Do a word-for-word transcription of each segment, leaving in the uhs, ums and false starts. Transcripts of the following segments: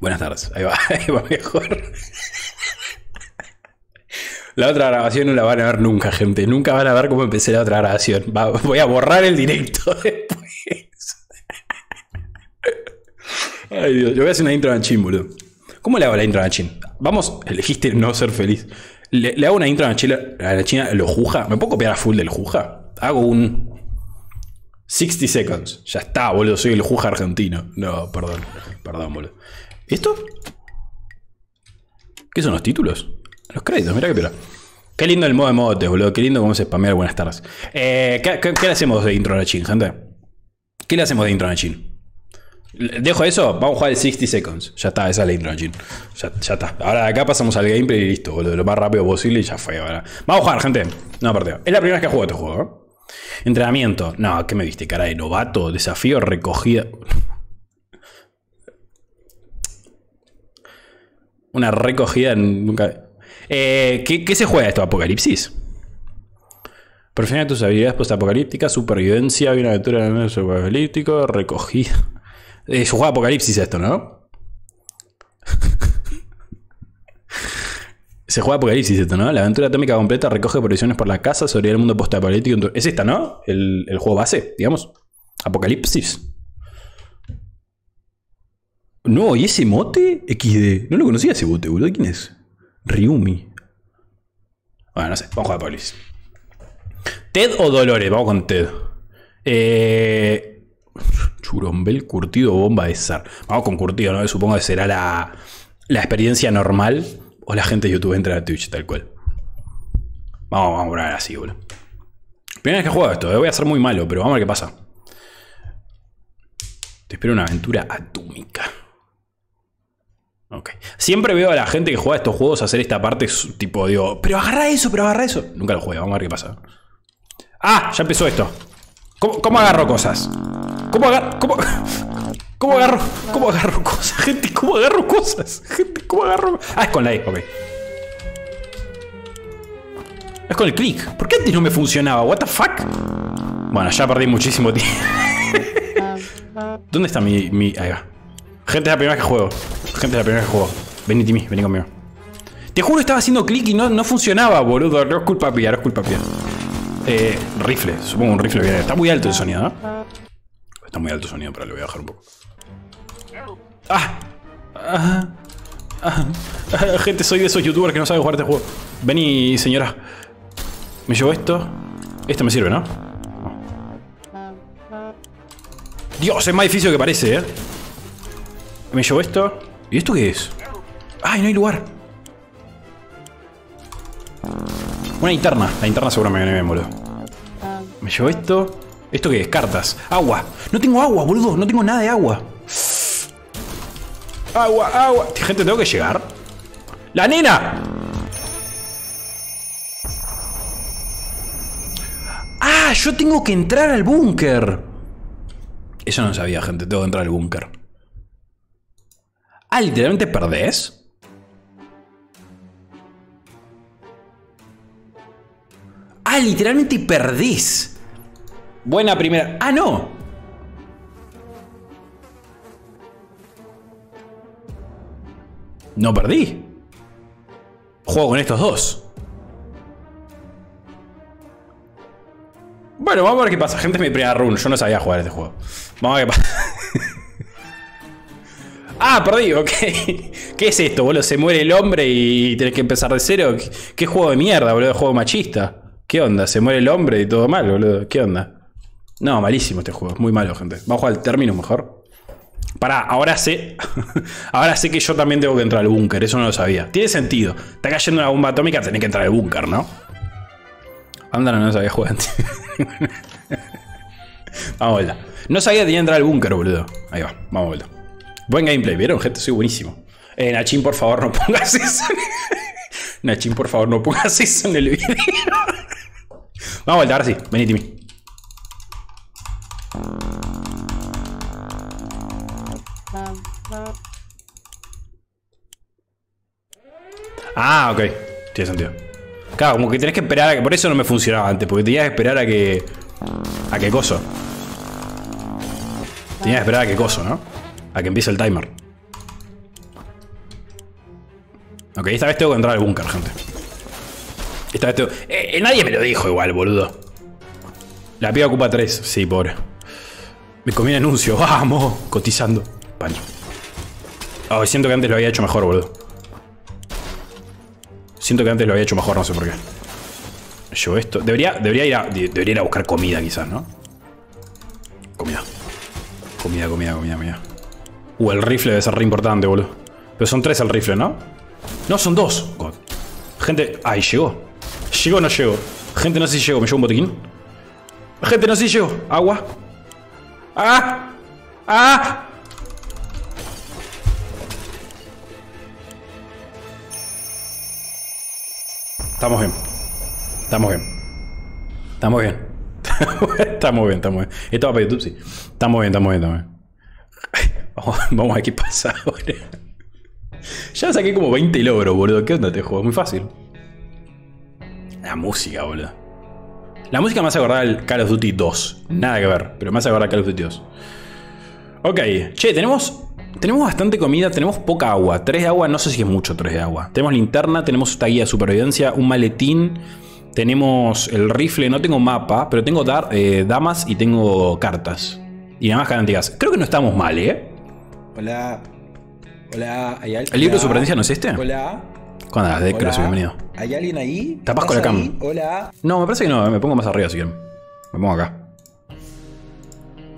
Buenas tardes. Ahí va, ahí va mejor. La otra grabación no la van a ver nunca, gente. Nunca van a ver cómo empecé la otra grabación. Va, voy a borrar el directo después. Ay, Dios. Yo voy a hacer una intro a Nachin, boludo. ¿Cómo le hago la intro a Nachin? Vamos, elegiste no ser feliz. Le, le hago una intro a Nachin, lo Juja. ¿Me puedo copiar a full del Juja? Hago un sixty seconds. Ya está, boludo. Soy el Juja argentino. No, perdón. Perdón, boludo. ¿Esto? ¿Qué son los títulos? Los créditos, mirá que piola. Qué lindo el modo de motes, boludo. Qué lindo cómo se spamear buenas tardes. Eh, ¿qué, qué, ¿Qué le hacemos de intro a Nachin, gente? ¿Qué le hacemos de intro a Nachin? Dejo eso, vamos a jugar el sixty seconds. Ya está, esa es la intro a Nachin. Ya, ya está. Ahora de acá pasamos al gameplay y listo, boludo. Lo más rápido posible y ya fue, ¿verdad? Vamos a jugar, gente. No, partido. Es la primera vez que juego este juego, ¿eh? Entrenamiento. No, ¿qué me viste? Cara de novato. Desafío, recogida. Una recogida nunca... Eh, ¿qué, ¿Qué se juega esto? ¿Apocalipsis? Perfecciona tus habilidades postapocalípticas, supervivencia, una aventura en el apocalíptico, recogida. Eh, yo juego apocalipsis esto, ¿no? Se juega apocalipsis esto, ¿no? La aventura atómica completa recoge provisiones por la casa sobre el mundo postapocalíptico. Es esta, ¿no? El, el juego base, digamos. Apocalipsis. No, ¿y ese mote? equis de. No lo conocía ese bote, boludo. ¿Quién es? Ryumi. Bueno, no sé. Vamos a jugar a Polis. ¿Ted o Dolores? Vamos con Ted. Eh... Churombel, curtido, bomba de zar. Vamos con curtido, ¿no? Supongo que será la, la experiencia normal. O la gente de YouTube entra a Twitch, tal cual. Vamos, vamos a poner así, boludo. Primera vez que juego esto, ¿eh? Voy a ser muy malo, pero vamos a ver qué pasa. Te espero una aventura atómica. Okay. Siempre veo a la gente que juega estos juegos hacer esta parte tipo, digo, pero agarra eso, pero agarra eso. Nunca lo juego, vamos a ver qué pasa. Ah, ya empezó esto. ¿Cómo, cómo agarro cosas? ¿Cómo agarro? Cómo, ¿Cómo agarro? ¿Cómo agarro cosas? Gente, ¿cómo agarro cosas? Gente, ¿cómo agarro? Ah, es con la E, ok. Es con el clic. ¿Por qué antes no me funcionaba? ¿What the fuck? Bueno, ya perdí muchísimo tiempo. ¿Dónde está mi, mi...? Ahí va. Gente, es la primera vez que juego. Gente, es la primera vez que juego. Vení, Timmy, vení conmigo. Te juro, estaba haciendo clic y no, no funcionaba, boludo. No es culpa pía, no es culpa pía. Eh, rifle. Supongo un rifle viene. Está muy alto el sonido, ¿no? Está muy alto el sonido, pero lo voy a bajar un poco. ¡Ah! ¡Ah! ¡Ah! ¡Ah! Gente, soy de esos youtubers que no saben jugar este juego. Vení, señora. Me llevo esto. Esto me sirve, ¿no? Dios, es más difícil que parece, ¿eh? Me llevo esto. ¿Y esto qué es? ¡Ay, no hay lugar! Una linterna. La linterna seguro me viene bien, boludo. Me llevo esto. ¿Esto qué es? Cartas. Agua. No tengo agua, boludo. No tengo nada de agua. Agua, agua. Gente, ¿tengo que llegar? ¡La nena! ¡Ah! Yo tengo que entrar al búnker. Eso no sabía, gente. Tengo que entrar al búnker. Ah, literalmente perdés. Ah, literalmente perdés. Buena primera. Ah, no. No perdí. Juego con estos dos. Bueno, vamos a ver qué pasa. Gente, es mi primera run. Yo no sabía jugar este juego. Vamos a ver qué pasa. Ah, perdí, ok. ¿Qué es esto, boludo? ¿Se muere el hombre y tenés que empezar de cero? ¿Qué, qué juego de mierda, boludo? ¿Juego machista? ¿Qué onda? ¿Se muere el hombre y todo mal, boludo? ¿Qué onda? No, malísimo este juego. Muy malo, gente. Vamos a jugar al término mejor. Pará, ahora sé. Ahora sé que yo también tengo que entrar al búnker. Eso no lo sabía. Tiene sentido. Está cayendo una bomba atómica, tenés que entrar al búnker, ¿no? Anda, no, no sabía jugar antes. Vamos a verla. No sabía que tenía que entrar al búnker, boludo. Ahí va, vamos a verla. Buen gameplay, ¿vieron, gente? Soy buenísimo. Eh, Nachin, por favor, no pongas eso. Nachin, por favor, no pongas eso en el video. Vamos a voltear, ahora sí. Vení, Timmy. Ah, ok. Tiene sentido. Claro, como que tenés que esperar a que... Por eso no me funcionaba antes, porque tenías que esperar a que... A que coso. Tenías que esperar a que coso, ¿no? A que empiece el timer. Ok, esta vez tengo que entrar al búnker, gente. Esta vez tengo... Eh, eh, nadie me lo dijo igual, boludo. La piba ocupa tres. Sí, pobre. Me comí un anuncio. ¡Vamos! Cotizando. Pani. Oh, siento que antes lo había hecho mejor, boludo. Siento que antes lo había hecho mejor, no sé por qué. Yo esto... Debería, debería, ir, a, debería ir a buscar comida, quizás, ¿no? Comida. Comida, comida, comida, comida. Uh, el rifle debe ser re importante, boludo. Pero son tres el rifle, ¿no? No, son dos. God. Gente... Ay, llegó. Llegó o no llegó. Gente, no sé si llegó. ¿Me llevo un botiquín? Gente, no sé si llegó. Agua. ¡Ah! ¡Ah! Estamos bien. Estamos bien. Estamos bien. Estamos bien, estamos bien. Esto va para YouTube, sí. Estamos bien, estamos bien, estamos bien. Vamos, vamos a qué pasa ahora. Ya saqué como veinte logros, boludo. ¿Qué onda te juego? Muy fácil. La música, boludo. La música me hace acordar al Call of Duty dos. Nada que ver, pero me hace acordar al Call of Duty dos. Ok. Che, tenemos... Tenemos bastante comida, tenemos poca agua. Tres de agua, no sé si es mucho tres de agua. Tenemos linterna, tenemos esta guía de supervivencia, un maletín. Tenemos el rifle, no tengo mapa, pero tengo dar, eh, damas y tengo cartas. Y nada más canantigas. Creo que no estamos mal, ¿eh? Hola. Hola, ¿hay alguien? ¿El libro de supervivencia no es este? Hola. ¿Cuándo andas, Decros? Bienvenido. ¿Hay alguien ahí? ¿Tapás con la cama? Hola. No, me parece que no, me pongo más arriba si quieren. Me pongo acá.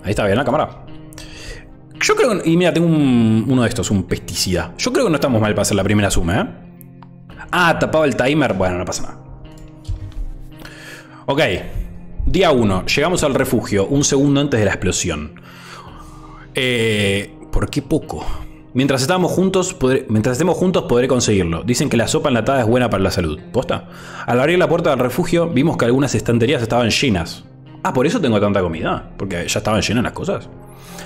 Ahí está bien la cámara. Yo creo que... Y mira, tengo un, uno de estos, un pesticida. Yo creo que no estamos mal para hacer la primera suma, ¿eh? Ah, tapado el timer. Bueno, no pasa nada. Ok. Día uno. Llegamos al refugio. Un segundo antes de la explosión. Eh, ¿Por qué poco? Mientras estamos juntos, podré, mientras estemos juntos podré conseguirlo. Dicen que la sopa enlatada es buena para la salud. ¿Posta? Al abrir la puerta del refugio, vimos que algunas estanterías estaban llenas. Ah, ¿por eso tengo tanta comida? Porque ya estaban llenas las cosas.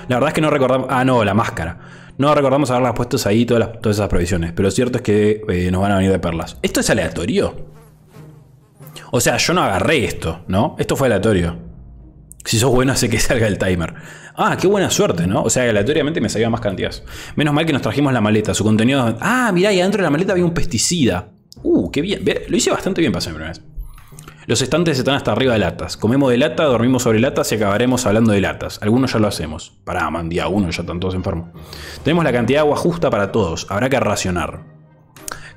La verdad es que no recordamos... Ah, no, la máscara. No recordamos haberlas puesto ahí todas, las, todas esas provisiones. Pero lo cierto es que eh, nos van a venir de perlas. ¿Esto es aleatorio? O sea, yo no agarré esto, ¿no? Esto fue aleatorio. Si sos bueno, hace que salga el timer. Ah, qué buena suerte, ¿no? O sea, aleatoriamente me salían más cantidades. Menos mal que nos trajimos la maleta. Su contenido... Ah, mirá, y adentro de la maleta había un pesticida. Uh, qué bien. Lo hice bastante bien para hacer mi primera vez. Los estantes están hasta arriba de latas. Comemos de lata, dormimos sobre latas y acabaremos hablando de latas. Algunos ya lo hacemos. Pará, man, día uno, ya están todos enfermos. Tenemos la cantidad de agua justa para todos. Habrá que racionar.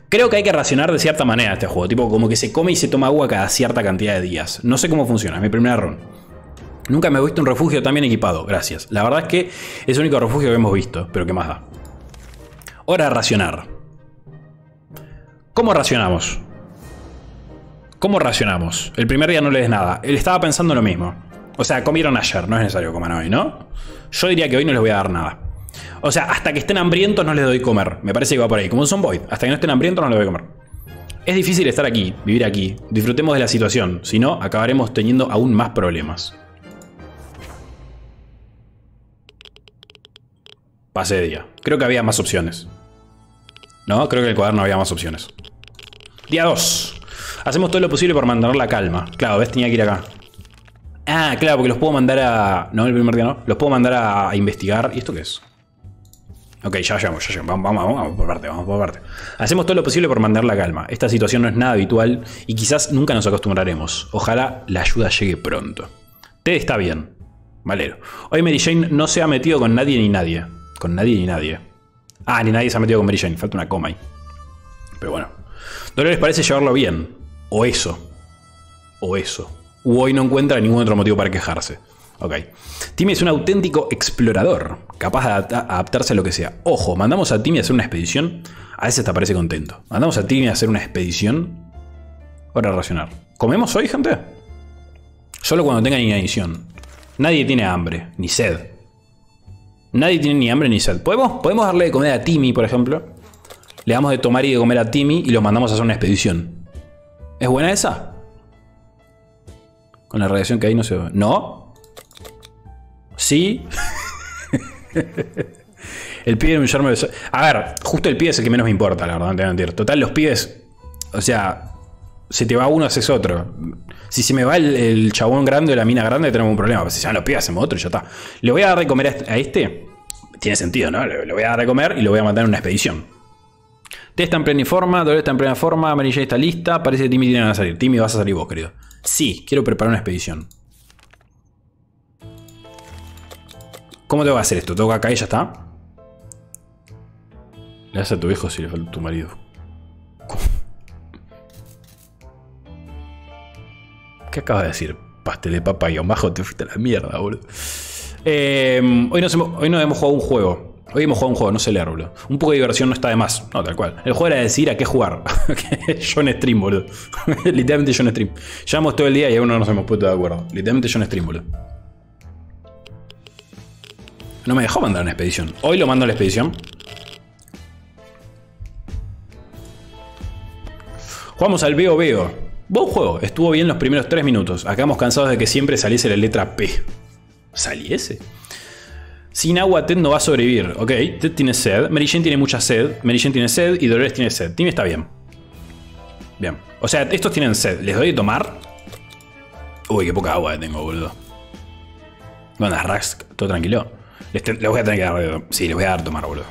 Creo que hay que racionar de cierta manera este juego. Tipo, como que se come y se toma agua cada cierta cantidad de días. No sé cómo funciona, es mi primera run. Nunca me he visto un refugio tan bien equipado. Gracias. La verdad es que es el único refugio que hemos visto. Pero ¿qué más da? Hora de racionar. ¿Cómo racionamos? ¿Cómo racionamos? El primer día no le des nada. Él estaba pensando lo mismo. O sea, comieron ayer. No es necesario comer hoy, ¿no? Yo diría que hoy no les voy a dar nada. O sea, hasta que estén hambrientos no les doy comer. Me parece que va por ahí. Como un zomboid. Hasta que no estén hambrientos no les doy comer. Es difícil estar aquí, vivir aquí. Disfrutemos de la situación. Si no, acabaremos teniendo aún más problemas. Pasé de día. Creo que había más opciones. No, creo que en el cuaderno había más opciones. Día dos. Hacemos todo lo posible por mantener la calma. Claro, ves, tenía que ir acá. Ah, claro, porque los puedo mandar a... No, el primer día no. Los puedo mandar a, a investigar. ¿Y esto qué es? Ok, ya llegamos, ya llegamos. Vamos, vamos, vamos por parte, vamos por parte. Hacemos todo lo posible por mantener la calma. Esta situación no es nada habitual y quizás nunca nos acostumbraremos. Ojalá la ayuda llegue pronto. Ted está bien. Valero. Hoy Mary Jane no se ha metido con nadie ni nadie. Con nadie ni nadie. Ah, ni nadie se ha metido con Mary Jane. Falta una coma ahí. Pero bueno. Dolores parece llevarlo bien. O eso. O eso. U hoy no encuentra ningún otro motivo para quejarse. Ok. Timmy es un auténtico explorador. Capaz de adaptarse a lo que sea. Ojo, mandamos a Timmy a hacer una expedición. A veces te parece contento. Mandamos a Timmy a hacer una expedición. Hora de racionar. ¿Comemos hoy, gente? Solo cuando tengan inanición. Nadie tiene hambre. Ni sed. Nadie tiene ni hambre ni sed. ¿Podemos, podemos darle de comer a Timmy, por ejemplo? Le damos de tomar y de comer a Timmy y lo mandamos a hacer una expedición. ¿Es buena esa? Con la radiación que hay no se ve. ¿No? ¿Sí? El pibe un yermo de... A ver, justo el pibe es el que menos me importa, la verdad, no te voy a mentir. Total, los pibes... O sea, si te va uno, haces otro. Si se me va el, el chabón grande o la mina grande, tenemos un problema. Si se van los pibes, hacemos otro y ya está. Le voy a dar de comer a este... Tiene sentido, ¿no? Le, le voy a dar de comer y lo voy a mandar en una expedición. T está en plena forma, W está en plena forma, Amarilla está lista, parece que Timmy tiene que salir. Timmy, vas a salir vos, querido. Sí, quiero preparar una expedición. ¿Cómo tengo que hacer esto? ¿Tengo que acá y ya está? Le das a tu viejo si le falta tu marido. ¿Qué acabas de decir? Pastel de papa y bajo, te fuiste a la mierda, boludo. Eh, hoy, no hemos, hoy no hemos jugado un juego. Hoy hemos jugado un juego, no sé leer, boludo. Un poco de diversión no está de más. No, tal cual. El juego era decir a qué jugar. Yo en stream, boludo. Literalmente yo en stream. Llevamos todo el día y aún no nos hemos puesto de acuerdo. Literalmente yo en stream, boludo. No me dejó mandar una expedición. Hoy lo mando a la expedición. Jugamos al Veo Veo. Buen juego. Estuvo bien los primeros tres minutos. Acabamos cansados de que siempre saliese la letra P. ¿Saliese? Sin agua Ted no va a sobrevivir. Ok, Ted tiene sed. Mary Jane tiene mucha sed. Mary Jane tiene sed y Dolores tiene sed. Timmy está bien. Bien. O sea, estos tienen sed. ¿Les doy de tomar? Uy, qué poca agua tengo, boludo. ¿Dónde andas, Rax? ¿Todo tranquilo? Les, les voy a tener que dar... Sí, les voy a dar tomar, boludo.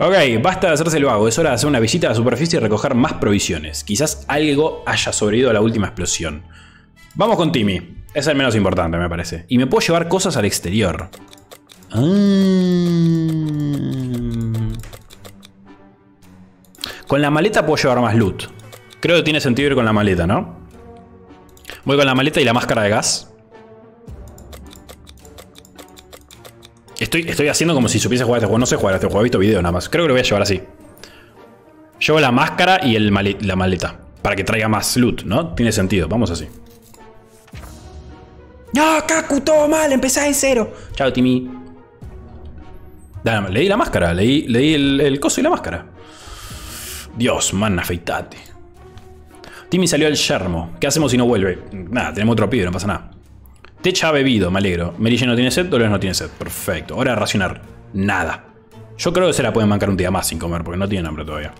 Ok, basta de hacerse el vago. Es hora de hacer una visita a la superficie y recoger más provisiones. Quizás algo haya sobrevivido a la última explosión. Vamos con Timmy. Es el menos importante, me parece. Y me puedo llevar cosas al exterior. Ah. Con la maleta puedo llevar más loot. Creo que tiene sentido ir con la maleta, ¿no? Voy con la maleta y la máscara de gas. Estoy, estoy haciendo como si supiese jugar a este juego. No sé jugar a este juego, he visto video nada más. Creo que lo voy a llevar así. Llevo la máscara y el male, la maleta. Para que traiga más loot, ¿no? Tiene sentido, vamos así. ¡No, Kaku! Todo mal, empezás de cero. Chao, Timmy. Leí la máscara, leí, leí el, el coso y la máscara. Dios, man, afeitate. Timmy salió al yermo. ¿Qué hacemos si no vuelve? Nada, tenemos otro pibe, no pasa nada. Techa ha bebido, me alegro. Mary Jane no tiene sed, Dolores no tiene sed. Perfecto, ahora racionar. Nada. Yo creo que se la pueden bancar un día más sin comer, porque no tienen hambre todavía.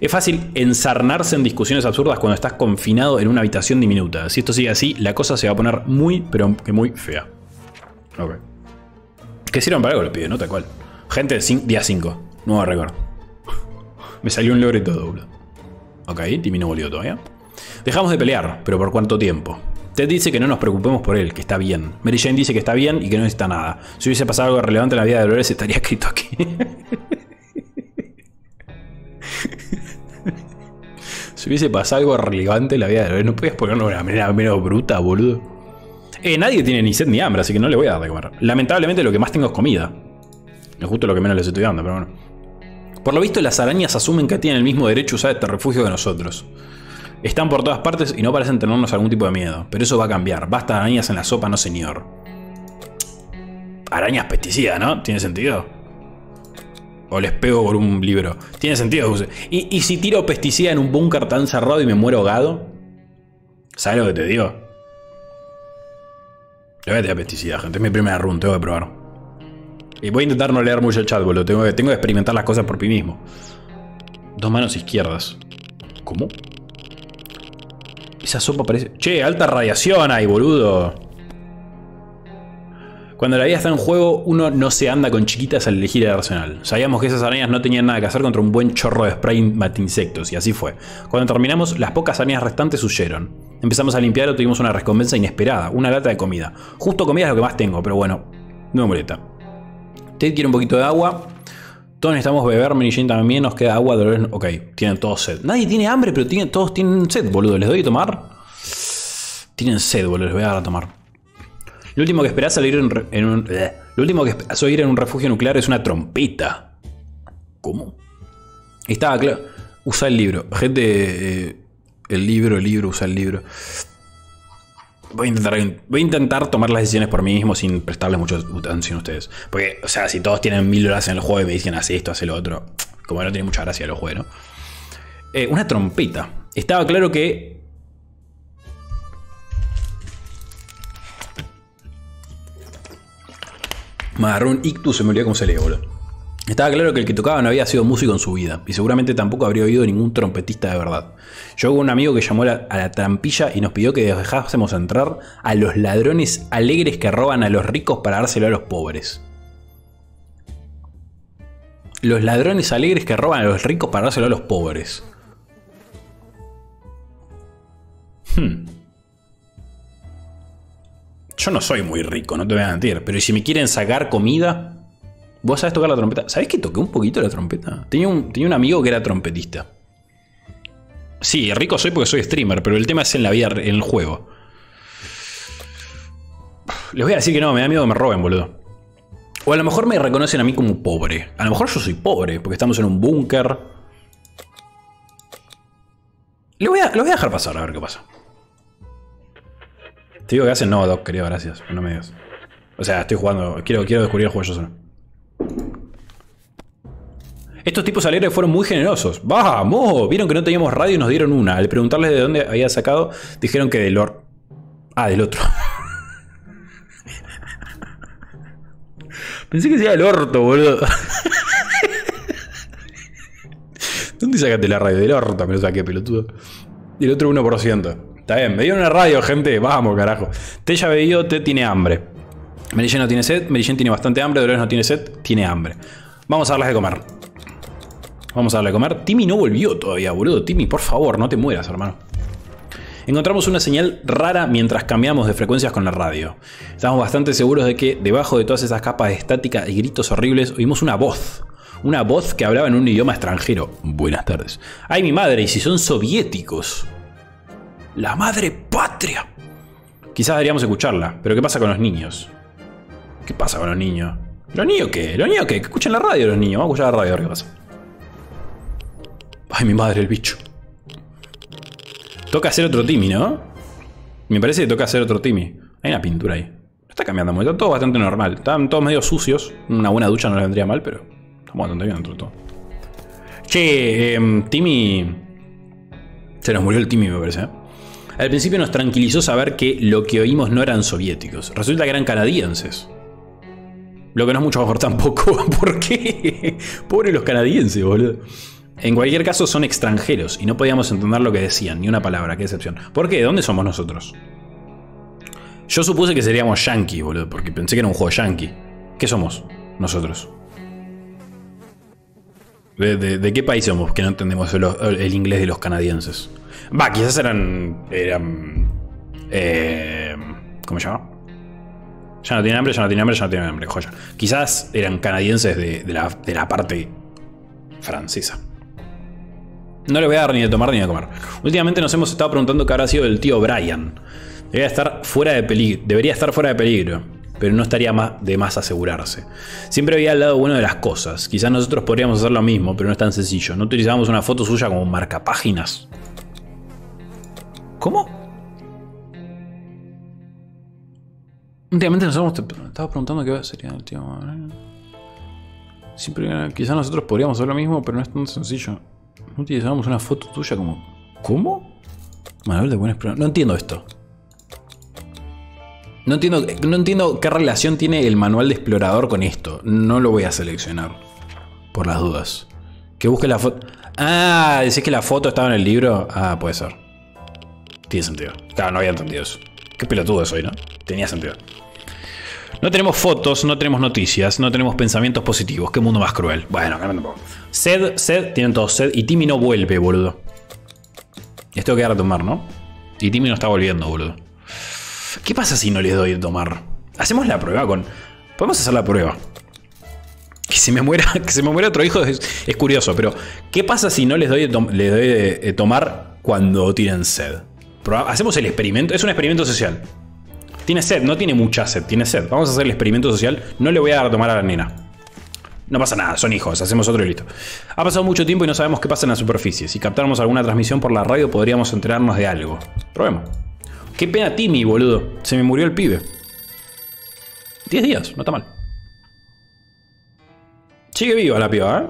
Es fácil ensarnarse en discusiones absurdas cuando estás confinado en una habitación diminuta. Si esto sigue así, la cosa se va a poner muy, pero que muy fea. Ok. ¿Qué hicieron para algo los pibes, no? Tal cual. Gente, día cinco. Nuevo récord. Me salió un logro y todo, boludo. Ok, Timmy no volvió todavía. Dejamos de pelear, pero ¿por cuánto tiempo? Ted dice que no nos preocupemos por él, que está bien. Mary Jane dice que está bien y que no necesita nada. Si hubiese pasado algo relevante en la vida de Dolores, estaría escrito aquí. Si hubiese pasado algo relevante en la vida de Dolores, no podías ponerlo de una manera menos bruta, boludo. Eh, nadie tiene ni sed ni hambre, así que no le voy a dar de comer. Lamentablemente lo que más tengo es comida. Es justo lo que menos les estoy dando, pero bueno. Por lo visto las arañas asumen que tienen el mismo derecho a usar este refugio que nosotros. Están por todas partes y no parecen tenernos algún tipo de miedo. Pero eso va a cambiar. Basta de arañas en la sopa, no señor. Arañas pesticidas, ¿no? ¿Tiene sentido? O les pego por un libro. Tiene sentido. ¿Y, y si tiro pesticida en un búnker tan cerrado y me muero ahogado? ¿Sabes lo que te digo? Le voy a tirar pesticida, gente. Es mi primera run, tengo que probar. Y voy a intentar no leer mucho el chat, boludo. Tengo que, tengo que experimentar las cosas por mí mismo. Dos manos izquierdas. ¿Cómo? Esa sopa parece... Che, alta radiación ahí, boludo. Cuando la vida está en juego, uno no se anda con chiquitas al elegir el arsenal. Sabíamos que esas arañas no tenían nada que hacer contra un buen chorro de spray matinsectos, y así fue. Cuando terminamos, las pocas arañas restantes huyeron. Empezamos a limpiar y tuvimos una recompensa inesperada, una lata de comida. Justo comida es lo que más tengo, pero bueno, no me molesta. Ted quiere un poquito de agua. Todos necesitamos beber, Mary Jane también, nos queda agua, Dolores... Ok, tienen todos sed. Nadie tiene hambre, pero tiene, todos tienen sed, boludo. ¿Les doy a tomar? Tienen sed, boludo, les voy a dar a tomar. Lo último que esperás al ir en, en un... Bleh. Lo último que esperás al ir en un refugio nuclear es una trompeta. ¿Cómo? Estaba claro. Usa el libro. Gente... Eh, el libro, el libro, usa el libro. Voy a, intentar, voy a intentar tomar las decisiones por mí mismo sin prestarles mucha atención a ustedes. Porque, o sea, si todos tienen mil horas en el juego y me dicen haz esto, haz lo otro, como no tiene mucha gracia el juego, ¿no? Eh, una trompeta. Estaba claro que... Me agarró un ictus, se me olvidó cómo se lee, boludo. Estaba claro que el que tocaba no había sido músico en su vida. Y seguramente tampoco habría oído ningún trompetista de verdad. Yo hubo un amigo que llamó a la, a la trampilla y nos pidió que dejásemos entrar a los ladrones alegres que roban a los ricos para dárselo a los pobres. Los ladrones alegres que roban a los ricos para dárselo a los pobres. Hmm. Yo no soy muy rico, no te voy a mentir. Pero si me quieren sacar comida... ¿Vos sabés tocar la trompeta? ¿Sabés que toqué un poquito la trompeta? Tenía un, tenía un amigo que era trompetista. Sí, rico soy porque soy streamer, pero el tema es en la vida, en el juego. Les voy a decir que no, me da miedo que me roben, boludo. O a lo mejor me reconocen a mí como pobre. A lo mejor yo soy pobre, porque estamos en un búnker. Lo voy a, lo voy a dejar pasar, a ver qué pasa. Te digo que hacen... No, Doc, querido, gracias. No me digas. O sea, estoy jugando... Quiero, quiero descubrir el juego yo solo. Estos tipos alegres fueron muy generosos. ¡Vamos! Vieron que no teníamos radio y nos dieron una. Al preguntarles de dónde había sacado, dijeron que del or... Ah, del otro. Pensé que sea del orto, boludo. ¿Dónde sacaste la radio? Del orto me lo saqué, pelotudo. Y el otro uno por ciento. Está bien, me dieron una radio, gente. Vamos, carajo. Té ya bebido, té tiene hambre. Mary Jane no tiene sed. Mary Jane tiene bastante hambre. Dolores no tiene sed. Tiene hambre. Vamos a darles de comer. Vamos a darle de comer. Timmy no volvió todavía, boludo. Timmy, por favor, no te mueras, hermano. Encontramos una señal rara mientras cambiamos de frecuencias con la radio. Estamos bastante seguros de que debajo de todas esas capas de estática y gritos horribles oímos una voz. Una voz que hablaba en un idioma extranjero. Buenas tardes. ¡Ay, mi madre! ¿Y si son soviéticos? ¡La madre patria! Quizás deberíamos escucharla, pero ¿qué pasa con los niños? ¿Qué pasa con los niños? ¿Los niños qué? ¿Los niños qué? Que escuchen la radio los niños. Vamos a escuchar la radio a ver qué pasa. ¡Ay, mi madre, el bicho! Toca hacer otro Timmy, ¿no? Me parece que toca hacer otro Timmy. Hay una pintura ahí. No está cambiando mucho. Está todo bastante normal. Están todos medio sucios. Una buena ducha no les vendría mal, pero... Estamos bastante bien dentro de todo. Che, eh, Timmy... Se nos murió el Timmy, me parece, ¿eh? Al principio nos tranquilizó saber que lo que oímos no eran soviéticos. Resulta que eran canadienses. Lo que no es mucho mejor tampoco. ¿Por qué? Pobres los canadienses, boludo. En cualquier caso son extranjeros y no podíamos entender lo que decían, ni una palabra, qué decepción. ¿Por qué? ¿Dónde somos nosotros? Yo supuse que seríamos yankees, boludo, porque pensé que era un juego yankee. ¿Qué somos nosotros? ¿De, de, de qué país somos que no entendemos el, el inglés de los canadienses? Va, quizás eran... eran eh, ¿cómo se llama? Ya no tienen hambre, ya no tienen hambre, ya no tienen hambre, joya. Quizás eran canadienses de, de, la, de la parte francesa. No le voy a dar ni de tomar ni de comer. Últimamente nos hemos estado preguntando qué habrá sido del tío Brian. Debería estar fuera de peligro. Debería estar fuera de peligro. Pero no estaría de más asegurarse. Siempre había el lado bueno de las cosas. Quizás nosotros podríamos hacer lo mismo, pero no es tan sencillo. No utilizábamos una foto suya como marcapáginas. ¿Cómo? Últimamente nos hemos estado preguntando qué sería del tío Brian. Siempre, quizás nosotros podríamos hacer lo mismo, pero no es tan sencillo. No utilizábamos una foto tuya como... ¿Cómo? Manuel de buenas pruebas. No entiendo esto. No entiendo, no entiendo qué relación tiene el manual de explorador con esto. No lo voy a seleccionar. Por las dudas. Que busque la foto... Ah, decís que la foto estaba en el libro. Ah, puede ser. Tiene sentido. Claro, no había entendido eso. Qué pelotudo soy, ¿no? Tenía sentido. No tenemos fotos, no tenemos noticias, no tenemos pensamientos positivos. Qué mundo más cruel. Bueno, no, no, no. Sed, sed, tienen todos sed. Y Timmy no vuelve, boludo. Les tengo que dar a tomar, ¿no? Y Timmy no está volviendo, boludo. ¿Qué pasa si no les doy a tomar? Hacemos la prueba con... Podemos hacer la prueba. Que se me muera, que se me muera otro hijo es, es curioso, pero... ¿Qué pasa si no les doy, to les doy de, de tomar cuando tienen sed? Proba Hacemos el experimento. Es un experimento social. Tiene sed, no tiene mucha sed, tiene sed. Vamos a hacer el experimento social. No le voy a dar a tomar a la nena. No pasa nada, son hijos, hacemos otro y listo. Ha pasado mucho tiempo y no sabemos qué pasa en la superficie. Si captáramos alguna transmisión por la radio podríamos enterarnos de algo. Probemos. Qué pena Timmy, boludo. Se me murió el pibe. Diez días, no está mal. Sigue viva la piba, ¿eh?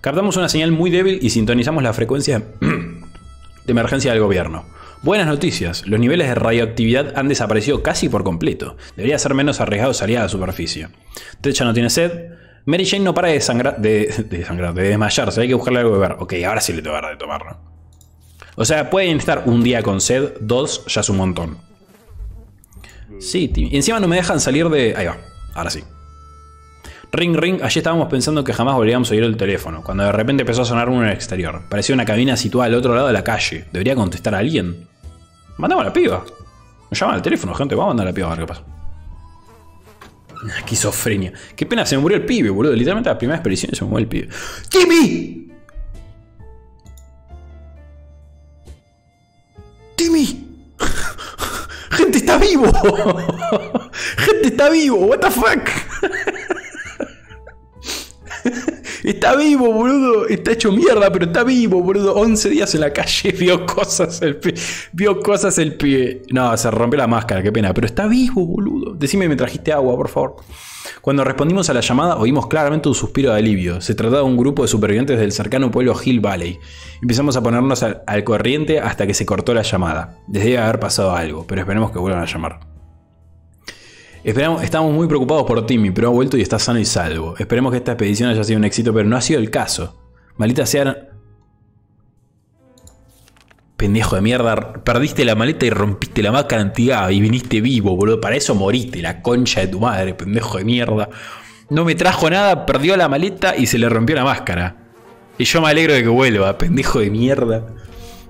Captamos una señal muy débil y sintonizamos la frecuencia de emergencia del gobierno. Buenas noticias, los niveles de radioactividad han desaparecido casi por completo. Debería ser menos arriesgado salir a la superficie. Ted ya no tiene sed. Mary Jane no para de sangrar, de, de sangrar, de desmayarse. Hay que buscarle algo de beber. Ok, ahora sí le tengo que dar de tomar, ¿no? O sea, pueden estar un día con sed, dos, ya es un montón. Sí, y encima no me dejan salir de... Ahí va, ahora sí. Ring, ring, allí estábamos pensando que jamás volveríamos a oír el teléfono, cuando de repente empezó a sonar uno en el exterior. Parecía una cabina situada al otro lado de la calle. ¿Debería contestar a alguien? Mandamos a la piba. Nos llaman al teléfono, gente. Vamos a mandar a la piba a ver qué pasa. Esquizofrenia. Qué pena, se me murió el pibe, boludo. Literalmente la primera expedición se me murió el pibe. ¡Timmy! ¡Timmy! ¡Gente, está vivo! ¡Gente, está vivo! ¡What the fuck! Está vivo, boludo. Está hecho mierda, pero está vivo, boludo. once días en la calle. Vio cosas el pibe. Vio cosas el pibe. No, se rompió la máscara. Qué pena. Pero está vivo, boludo. Decime, me trajiste agua, por favor. Cuando respondimos a la llamada, oímos claramente un suspiro de alivio. Se trataba de un grupo de supervivientes del cercano pueblo Hill Valley. Empezamos a ponernos al, al corriente hasta que se cortó la llamada. Les debe haber pasado algo, pero esperemos que vuelvan a llamar. Esperamos, estamos muy preocupados por Timmy, pero ha vuelto y está sano y salvo. Esperemos que esta expedición haya sido un éxito, pero no ha sido el caso. Maldita sea... Pendejo de mierda, perdiste la maleta y rompiste la máscara antigua y viniste vivo, boludo. Para eso moriste, la concha de tu madre, pendejo de mierda. No me trajo nada, perdió la maleta y se le rompió la máscara. Y yo me alegro de que vuelva, pendejo de mierda.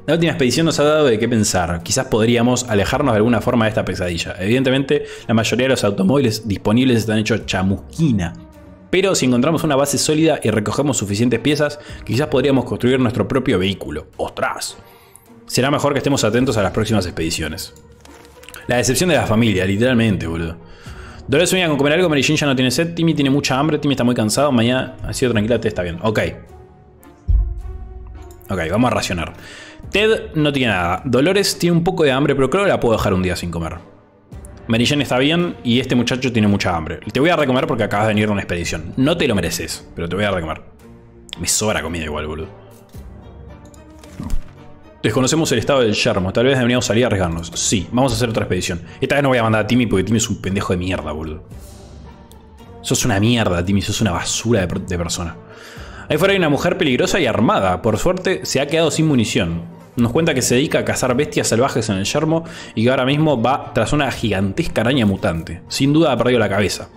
La última expedición nos ha dado de qué pensar. Quizás podríamos alejarnos de alguna forma de esta pesadilla. Evidentemente, la mayoría de los automóviles disponibles están hechos chamusquina. Pero si encontramos una base sólida y recogemos suficientes piezas, quizás podríamos construir nuestro propio vehículo. ¡Ostras! Será mejor que estemos atentos a las próximas expediciones. La decepción de la familia, literalmente, boludo. Dolores sueña con comer algo, Mary Jane ya no tiene sed, Timmy tiene mucha hambre, Timmy está muy cansado, mañana ha sido tranquila, te está bien. Ok. Ok, vamos a racionar. Ted no tiene nada. Dolores tiene un poco de hambre, pero creo que la puedo dejar un día sin comer. Mary Jane está bien y este muchacho tiene mucha hambre. Te voy a recomer porque acabas de venir a una expedición. No te lo mereces, pero te voy a recomer. Me sobra comida igual, boludo. Desconocemos el estado del yermo. Tal vez deberíamos salir a arriesgarnos. Sí, vamos a hacer otra expedición. Esta vez no voy a mandar a Timmy porque Timmy es un pendejo de mierda, boludo. Sos una mierda, Timmy. Sos una basura de, de persona. Ahí fuera hay una mujer peligrosa y armada. Por suerte, se ha quedado sin munición. Nos cuenta que se dedica a cazar bestias salvajes en el yermo y que ahora mismo va tras una gigantesca araña mutante. Sin duda ha perdido la cabeza.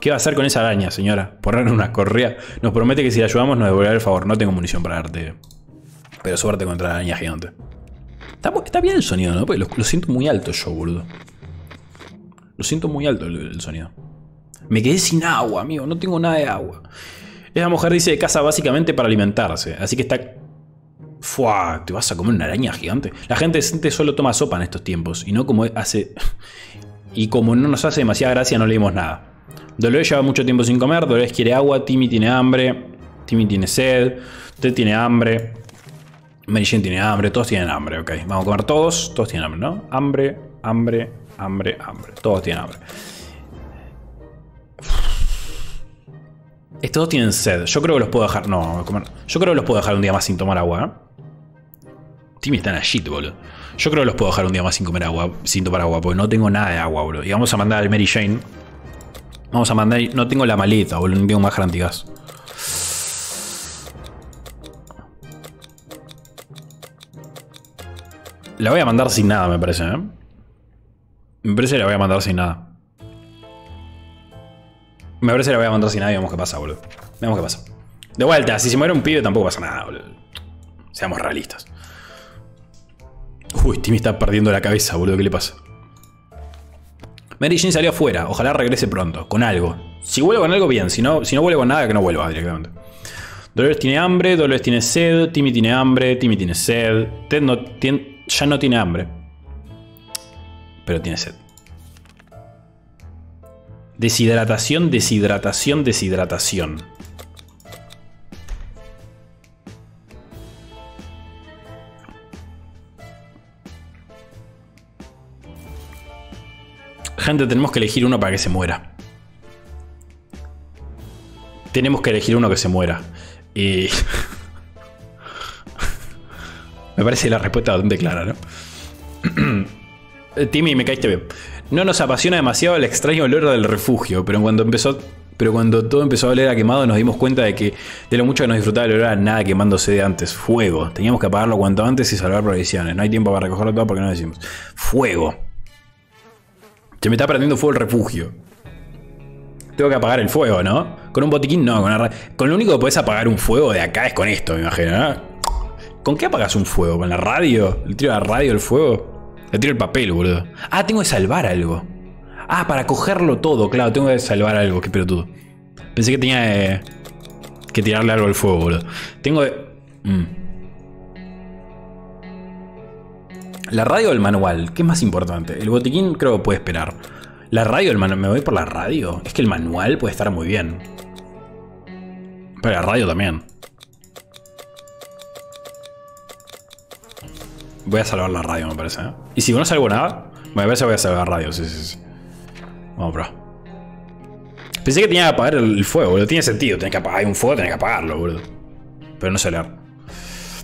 ¿Qué va a hacer con esa araña, señora? Ponerle una correa. Nos promete que si la ayudamos nos devolverá el favor. No tengo munición para darte. Pero suerte contra la araña gigante. Está, está bien el sonido, ¿no? Porque lo, lo siento muy alto yo, boludo. Lo siento muy alto el, el sonido. Me quedé sin agua, amigo. No tengo nada de agua. Esa mujer dice que caza básicamente para alimentarse. Así que está... Fuá, ¿te vas a comer una araña gigante? La gente decente solo toma sopa en estos tiempos. Y no como hace... Y como no nos hace demasiada gracia, no leemos nada. Dolores lleva mucho tiempo sin comer. Dolores quiere agua. Timmy tiene hambre. Timmy tiene sed. Ted tiene hambre. Mary Jane tiene hambre. Todos tienen hambre, ok. Vamos a comer todos. Todos tienen hambre, ¿no? Hambre, hambre, hambre, hambre. Todos tienen hambre. Estos dos tienen sed. Yo creo que los puedo dejar... No, comer. Yo creo que los puedo dejar un día más sin tomar agua, ¿eh? Timmy está en la shit, boludo. Yo creo que los puedo dejar un día más sin comer agua, sin tomar agua, porque no tengo nada de agua, boludo. Y vamos a mandar al Mary Jane. Vamos a mandar... No tengo la maleta, boludo. No tengo más garantías. La voy a mandar sin nada, me parece, ¿eh? Me parece que la voy a mandar sin nada. Me parece que la voy a mandar sin nada y vemos qué pasa, boludo. Vemos qué pasa. De vuelta, si se muere un pibe tampoco pasa nada, boludo. Seamos realistas. Uy, Timmy está perdiendo la cabeza, boludo. ¿Qué le pasa? Mary Jane salió afuera. Ojalá regrese pronto. Con algo. Si vuelve con algo, bien. Si no, si no vuelve con nada, que no vuelva directamente. Dolores tiene hambre. Dolores tiene sed. Timmy tiene hambre. Timmy tiene sed. Ted no tiene... Ya no tiene hambre. Pero tiene sed. Deshidratación, deshidratación, deshidratación. Gente, tenemos que elegir uno para que se muera. Tenemos que elegir uno que se muera. Y... Me parece la respuesta bastante clara, ¿no? Timmy, me caíste bien. No nos apasiona demasiado el extraño olor del refugio, pero cuando empezó, pero cuando todo empezó a oler a quemado nos dimos cuenta de que de lo mucho que nos disfrutaba el olor a nada quemándose de antes. Fuego. Teníamos que apagarlo cuanto antes y salvar provisiones. No hay tiempo para recogerlo todo porque no decimos. Fuego. Se me está prendiendo fuego el refugio. Tengo que apagar el fuego, ¿no? Con un botiquín no. Con, la... con lo único que podés apagar un fuego de acá es con esto, me imagino, ¿no? ¿Con qué apagas un fuego? ¿Con la radio? ¿Le tiro la radio el fuego? Le tiro el papel, boludo. Ah, tengo que salvar algo. Ah, para cogerlo todo, claro. Tengo que salvar algo, qué pelotudo. Pensé que tenía eh, que tirarle algo al fuego, boludo. Tengo que... Mm. ¿La radio o el manual? ¿Qué es más importante? El botiquín creo que puede esperar. ¿La radio o el manual? ¿Me voy por la radio? Es que el manual puede estar muy bien. Pero la radio también. Voy a salvar la radio, me parece, ¿eh? Y si no salvo nada, me parece que voy a salvar la radio, sí, sí, sí. Vamos, bro. Pensé que tenía que apagar el fuego, boludo. Tiene sentido, tenés que apagar. Hay un fuego, tenés que apagarlo, boludo. Pero no sé leer.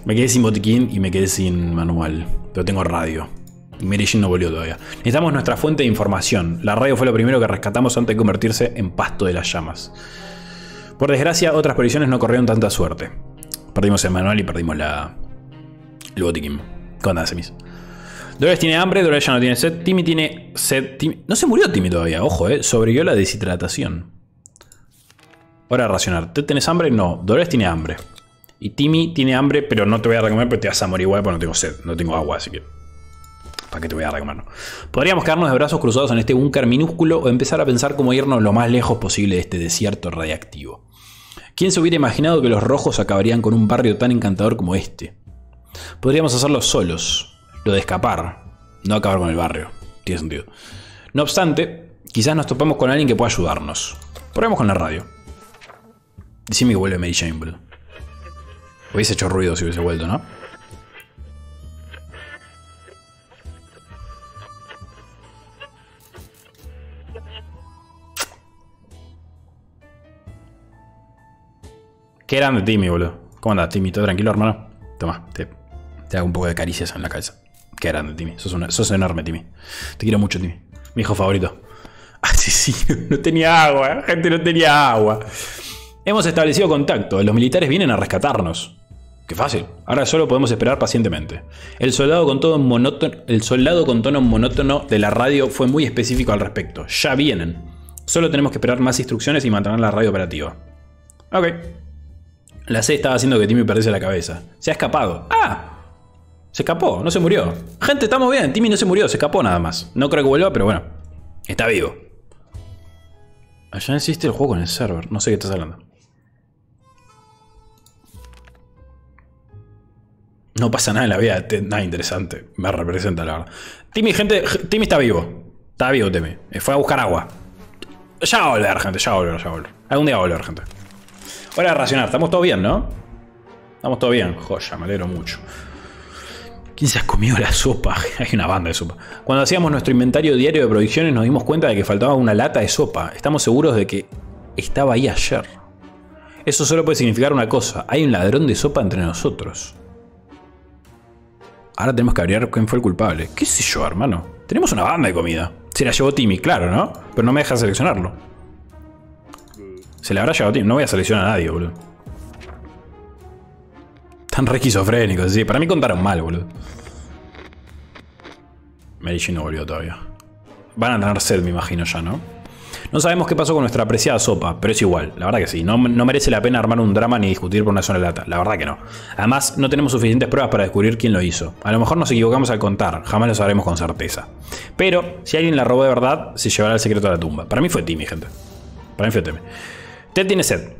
Me quedé sin botiquín y me quedé sin manual. Pero tengo radio. Y Medellín no volvió todavía. Necesitamos nuestra fuente de información. La radio fue lo primero que rescatamos antes de convertirse en pasto de las llamas. Por desgracia, otras provisiones no corrieron tanta suerte. Perdimos el manual y perdimos la... el botiquín. ¿Qué onda, Semis? Dolores tiene hambre, Dolores ya no tiene sed. Timmy tiene sed. Timmy... No se murió Timmy todavía, ojo, eh. Sobrevivió la deshidratación. Hora de racionar. ¿Te tenés hambre? No. Dolores tiene hambre. Y Timmy tiene hambre, pero no te voy a recomendar porque te vas a morir igual porque no tengo sed. No tengo agua, así que... ¿Para qué te voy a recomendar? No. Podríamos quedarnos de brazos cruzados en este búnker minúsculo o empezar a pensar cómo irnos lo más lejos posible de este desierto radiactivo. ¿Quién se hubiera imaginado que los rojos acabarían con un barrio tan encantador como este? Podríamos hacerlo solos. Lo de escapar, no acabar con el barrio. Tiene sentido. No obstante, quizás nos topamos con alguien que pueda ayudarnos. Probemos con la radio. Decime que vuelve Mary Jane, boludo. Hubiese hecho ruido si hubiese vuelto, ¿no? Qué grande Timmy, boludo. ¿Cómo andas, Timmy? ¿Todo tranquilo, hermano? Toma, te, te hago un poco de caricias en la cabeza. Qué grande, Timmy. Sos, una, sos enorme, Timmy. Te quiero mucho, Timmy. Mi hijo favorito. Ah, sí, sí. No tenía agua. Gente, no tenía agua. Hemos establecido contacto. Los militares vienen a rescatarnos. Qué fácil. Ahora solo podemos esperar pacientemente. El soldado con todo monótono, el soldado con tono monótono de la radio fue muy específico al respecto. Ya vienen. Solo tenemos que esperar más instrucciones y mantener la radio operativa. Ok. La C estaba haciendo que Timmy perdiese la cabeza. Se ha escapado. ¡Ah! Se escapó, no se murió. Gente, estamos bien. Timmy no se murió, se escapó nada más. No creo que vuelva, pero bueno. Está vivo. Allá existe el juego en el server. No sé qué estás hablando. No pasa nada en la vida. Nada interesante. Me representa, la verdad. Timmy, gente. Timmy está vivo. Está vivo, Timmy. Fue a buscar agua. Ya va a volver, gente. Ya va a volver, ya va a volver. Algún día va a volver, gente. Hora de racionar. Estamos todo bien, ¿no? Estamos todo bien. Joya, me alegro mucho. ¿Quién se ha comido la sopa? Hay una banda de sopa. Cuando hacíamos nuestro inventario diario de provisiones nos dimos cuenta de que faltaba una lata de sopa. Estamos seguros de que estaba ahí ayer. Eso solo puede significar una cosa. Hay un ladrón de sopa entre nosotros. Ahora tenemos que averiguar quién fue el culpable. ¿Qué sé yo, hermano? Tenemos una banda de comida. Se la llevó Timmy, claro, ¿no? Pero no me deja seleccionarlo. Se la habrá llevado Timmy. No voy a seleccionar a nadie, boludo. Están re esquizofrénicos, sí. Para mí contaron mal, boludo. Mary Jane no volvió todavía. Van a tener sed, me imagino ya, ¿no? No sabemos qué pasó con nuestra apreciada sopa, pero es igual. La verdad que sí. No, no merece la pena armar un drama ni discutir por una sola lata. La verdad que no. Además, no tenemos suficientes pruebas para descubrir quién lo hizo. A lo mejor nos equivocamos al contar. Jamás lo sabremos con certeza. Pero, si alguien la robó de verdad, se llevará el secreto a la tumba. Para mí fue Timmy, gente. Para mí fue Timmy. Ted tiene sed.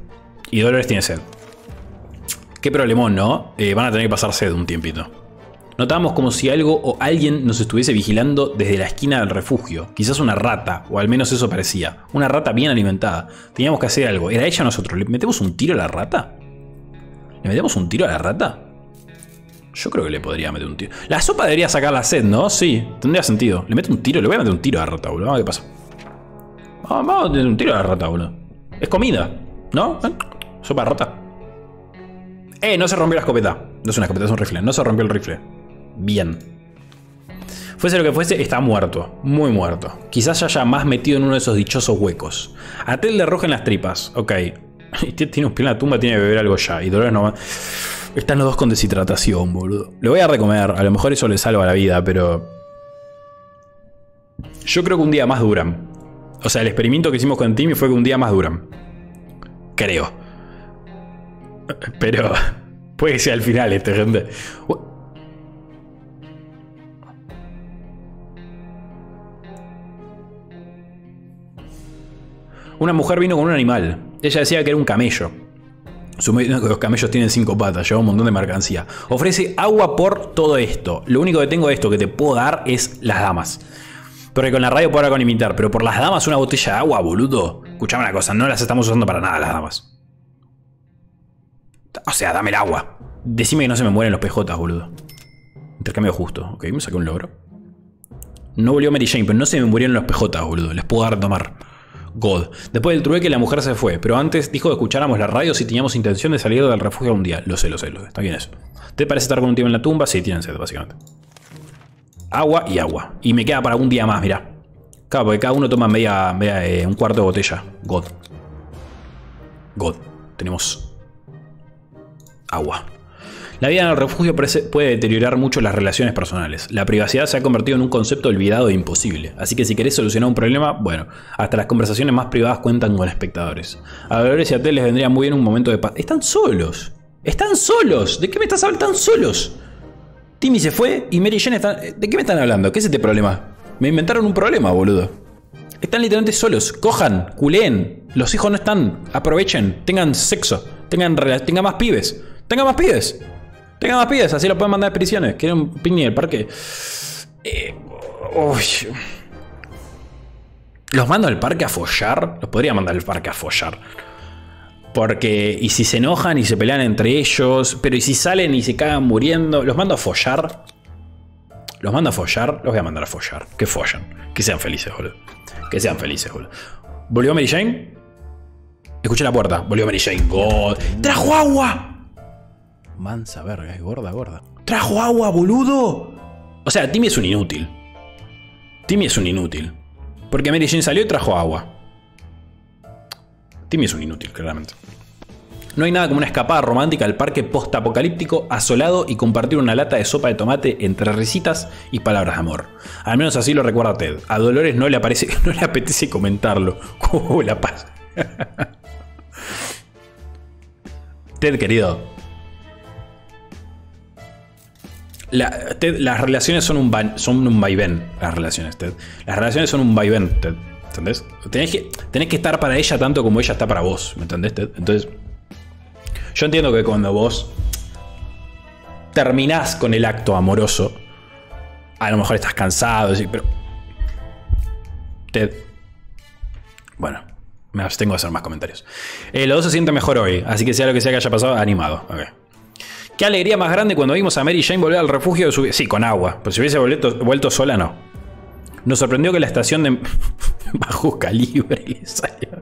Y Dolores tiene sed. Qué problemón, ¿no? Eh, van a tener que pasar sed un tiempito. Notamos como si algo o alguien nos estuviese vigilando desde la esquina del refugio. Quizás una rata, o al menos eso parecía. Una rata bien alimentada. Teníamos que hacer algo. ¿Era ella o nosotros? ¿Le metemos un tiro a la rata? ¿Le metemos un tiro a la rata? Yo creo que le podría meter un tiro. La sopa debería sacar la sed, ¿no? Sí, tendría sentido. Le meto un tiro. Le voy a meter un tiro a la rata, boludo. Vamos a ver qué pasa. Vamos, vamos a meter un tiro a la rata, boludo. Es comida, ¿no? ¿Eh? Sopa de rata. ¡Eh! No se rompió la escopeta. No es una escopeta, es un rifle. No se rompió el rifle. Bien. Fuese lo que fuese, está muerto. Muy muerto. Quizás ya haya más metido en uno de esos dichosos huecos. A Ted le arrojan las tripas. Ok. Tiene un pie en la tumba, tiene que beber algo ya. Y Dolores no va. Están los dos con deshidratación, boludo. Le voy a recomer. A lo mejor eso le salva la vida, pero... yo creo que un día más duran. O sea, el experimento que hicimos con Timmy fue que un día más duran. Creo. Pero puede que sea el final este, gente. Una mujer vino con un animal. Ella decía que era un camello. Los camellos tienen cinco patas, lleva un montón de mercancía. Ofrece agua por todo esto. Lo único que tengo de esto que te puedo dar es las damas. Porque con la radio puedo ahora con imitar. Pero por las damas una botella de agua, boludo. Escuchame una cosa, no las estamos usando para nada las damas. O sea, dame el agua. Decime que no se me mueren los P Js, boludo. Intercambio justo. Ok, me saqué un logro. No volvió Mary Jane, pero no se me murieron los P Js, boludo. Les puedo dar a tomar. God. Después del trueque la mujer se fue, pero antes dijo que escucháramos la radio si teníamos intención de salir del refugio algún día. Lo sé, lo sé, lo sé. Está bien eso. ¿Te parece estar con un tío en la tumba? Sí, tienen sed, básicamente. Agua y agua. Y me queda para un día más, mirá. Claro, porque cada uno toma media, media eh, un cuarto de botella. God. God. Tenemos agua. La vida en el refugio puede deteriorar mucho las relaciones personales. La privacidad se ha convertido en un concepto olvidado e imposible. Así que si querés solucionar un problema, bueno, hasta las conversaciones más privadas cuentan con espectadores. A veedores y a T les vendría muy bien un momento de paz. ¡Están solos! ¡Están solos! ¿De qué me estás hablando? ¡Están solos! Timmy se fue y Mary Jane están... ¿De qué me están hablando? ¿Qué es este problema? Me inventaron un problema, boludo. Están literalmente solos. Cojan, culeen. Los hijos no están. Aprovechen. Tengan sexo. Tengan, tengan más pibes. Tengan más pibes. Tengan más pibes, así lo pueden mandar a prisiones. Quieren un picnic en el parque. Eh, oh, los mando al parque a follar. Los podría mandar al parque a follar. Porque, y si se enojan y se pelean entre ellos. Pero y si salen y se cagan muriendo. Los mando a follar. Los mando a follar. Los voy a mandar a follar. Que follan. Que sean felices, boludo. Que sean felices, boludo. ¿Volvió Mary Jane? Escuché la puerta. Volvió Mary Jane. God. ¡Trajo agua! Mansa verga, es gorda, gorda. ¡Trajo agua, boludo! O sea, Timmy es un inútil. Timmy es un inútil. Porque Mary Jane salió y trajo agua. Timmy es un inútil, claramente. No hay nada como una escapada romántica al parque postapocalíptico, asolado y compartir una lata de sopa de tomate entre risitas y palabras de amor. Al menos así lo recuerda Ted. A Dolores no le, aparece, no le apetece comentarlo. ¿Cómo la pasa? Ted, querido. La, Ted, las relaciones son un, van, son un vaivén. Las relaciones, Ted. Las relaciones son un vaivén, Ted. ¿Entendés? Tenés que, tenés que estar para ella tanto como ella está para vos. ¿Me entendés, Ted? Entonces, yo entiendo que cuando vos terminás con el acto amoroso, a lo mejor estás cansado, pero... Ted. Bueno, me abstengo de hacer más comentarios. Eh, los dos se sienten mejor hoy, así que sea lo que sea que haya pasado, animado. Okay. Qué alegría más grande cuando vimos a Mary Jane volver al refugio de su... Sí, con agua. Pero si hubiese vuelto, vuelto sola, no. Nos sorprendió que la estación de... Bajo calibre le salió.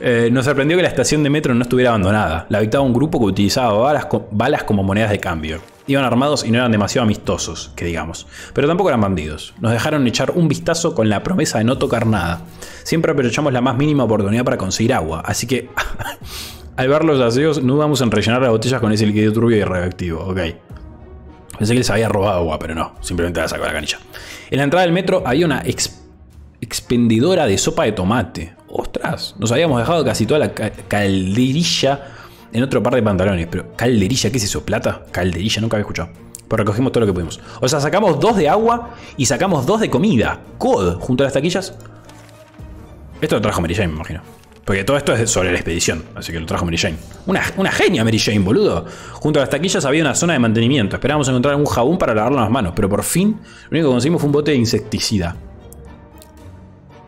Eh, nos sorprendió que la estación de metro no estuviera abandonada. La habitaba un grupo que utilizaba balas, co... balas como monedas de cambio. Iban armados y no eran demasiado amistosos, que digamos. Pero tampoco eran bandidos. Nos dejaron echar un vistazo con la promesa de no tocar nada. Siempre aprovechamos la más mínima oportunidad para conseguir agua. Así que... Al ver los aseos, no dudamos en rellenar las botellas con ese líquido turbio y radioactivo. Ok. Pensé que les había robado agua, pero no. Simplemente la sacó la canilla. En la entrada del metro había una exp expendidora de sopa de tomate. ¡Ostras! Nos habíamos dejado casi toda la ca calderilla en otro par de pantalones. Pero, ¿calderilla? ¿Qué es eso? ¿Plata? Calderilla, nunca había escuchado. Pero recogimos todo lo que pudimos. O sea, sacamos dos de agua y sacamos dos de comida. C O D. Junto a las taquillas. Esto lo trajo Mary Jane, me imagino. Porque todo esto es sobre la expedición, así que lo trajo Mary Jane. Una, una genia Mary Jane, boludo. Junto a las taquillas había una zona de mantenimiento. Esperábamos encontrar un jabón para lavarnos las manos, pero por fin lo único que conseguimos fue un bote de insecticida.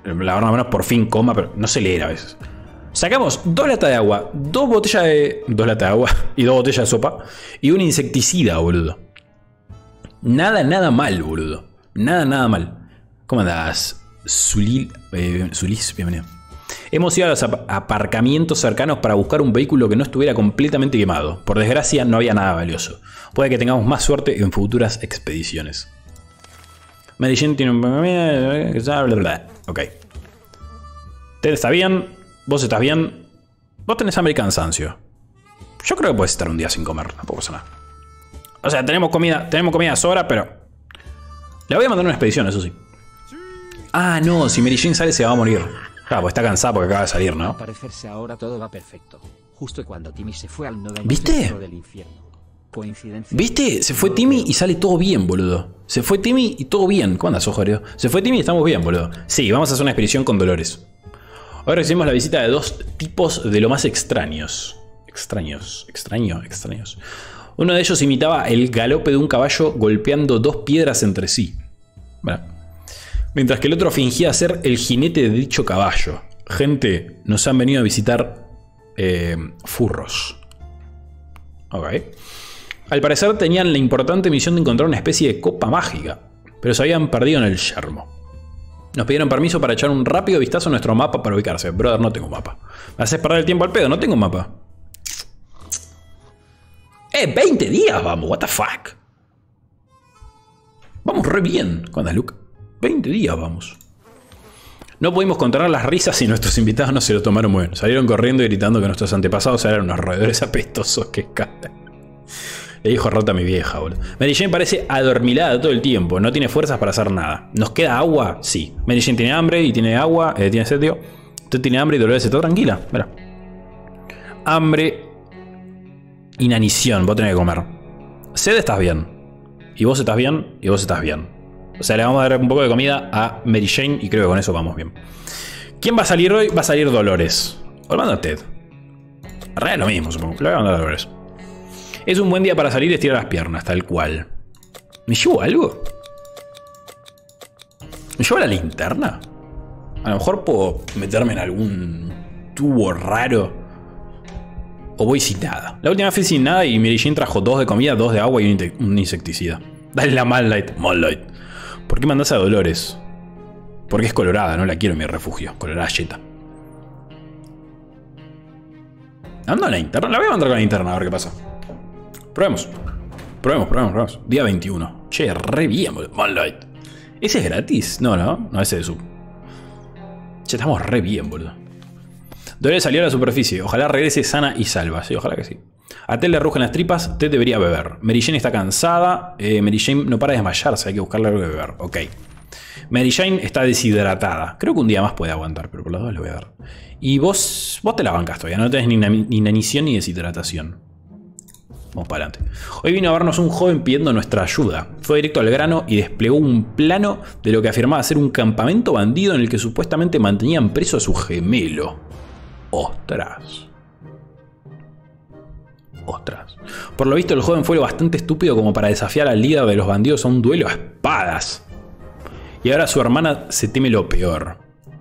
Lavarnos las manos por fin, coma, pero no se leer a veces. Sacamos dos latas de agua, dos botellas de... Dos latas de agua y dos botellas de sopa y un insecticida, boludo. Nada, nada mal, boludo. Nada, nada mal. ¿Cómo andás? Zulil... Eh, Zulis, bienvenido. Hemos ido a los aparcamientos cercanos para buscar un vehículo que no estuviera completamente quemado. Por desgracia, no había nada valioso. Puede que tengamos más suerte en futuras expediciones. Mary Jane tiene un... Ok. Ted está bien. Vos estás bien. Vos tenés hambre y cansancio. Yo creo que podés estar un día sin comer. Tampoco pasa nada. O sea, tenemos comida, tenemos comida sobra, pero... La voy a mandar a una expedición, eso sí. Ah, no, si Mary Jane sale se va a morir. Claro, pues está cansada porque acaba de salir, ¿no? Al parecerse ahora todo va perfecto. Justo cuando Timmy se fue al noveno piso del infierno. Coincidencia. ¿Viste? Se fue Timmy y sale todo bien, boludo. Se fue Timmy y todo bien. ¿Cómo andas, Ojario? Se fue Timmy y estamos bien, boludo. Sí, vamos a hacer una expedición con Dolores. Ahora recibimos la visita de dos tipos de lo más extraños. Extraños, extraños, extraños. Uno de ellos imitaba el galope de un caballo golpeando dos piedras entre sí. Bueno. Mientras que el otro fingía ser el jinete de dicho caballo. Gente, nos han venido a visitar eh, furros. Ok. Al parecer tenían la importante misión de encontrar una especie de copa mágica, pero se habían perdido en el yermo. Nos pidieron permiso para echar un rápido vistazo a nuestro mapa para ubicarse. Brother, no tengo mapa. Me haces perder el tiempo al pedo, no tengo mapa. Eh, veinte días vamos, what the fuck. Vamos re bien. ¿Cuándo es, Luke? veinte días vamos. No pudimos controlar las risas y nuestros invitados no se lo tomaron muy bien. Salieron corriendo y gritando que nuestros antepasados eran unos roedores apestosos que escalan. Le dijo rota a mi vieja, boludo. Mary Jane parece adormilada todo el tiempo. No tiene fuerzas para hacer nada. ¿Nos queda agua? Sí. Mary Jane tiene hambre y tiene agua. Eh, tiene sed, tío. Usted tiene hambre y Dolores está tranquila. Mira. Hambre. Inanición. Vos tenés que comer. Sed estás bien. Y vos estás bien. Y vos estás bien. O sea, le vamos a dar un poco de comida a Mary Jane y creo que con eso vamos bien. ¿Quién va a salir hoy? Va a salir Dolores. O manda Ted. Real lo mismo, supongo. Le voy a mandar a Dolores. Es un buen día para salir y estirar las piernas, tal cual. ¿Me llevo algo? ¿Me llevo la linterna? A lo mejor puedo meterme en algún tubo raro. O voy sin nada. La última vez sin nada y Mary Jane trajo dos de comida, dos de agua y un, un insecticida. Dale la Mallight. Mallight. ¿Por qué mandás a Dolores? Porque es colorada, no la quiero en mi refugio. Colorada yeta. Ando a la linterna. La voy a mandar con la linterna a ver qué pasa. Probemos. Probemos, probemos, probemos. Día veintiuno. Che, re bien, boludo. Moonlight. ¿Ese es gratis? No, no. No, ese es de sub. Che, estamos re bien, boludo. Dolores salió a la superficie. Ojalá regrese sana y salva. Sí, ojalá que sí. A Ted le rugen las tripas. Ted debería beber. Mary Jane está cansada. Eh, Mary Jane no para de desmayarse. Hay que buscarle algo de beber. Ok. Mary Jane está deshidratada. Creo que un día más puede aguantar, pero por las dos le voy a dar. Y vos, vos te la bancas todavía. No tenés ni inanición ni deshidratación. Vamos para adelante. Hoy vino a vernos un joven pidiendo nuestra ayuda. Fue directo al grano y desplegó un plano de lo que afirmaba ser un campamento bandido en el que supuestamente mantenían preso a su gemelo. Ostras. Ostras. Por lo visto el joven fue lo bastante estúpido como para desafiar al líder de los bandidos a un duelo a espadas. Y ahora su hermana se teme lo peor.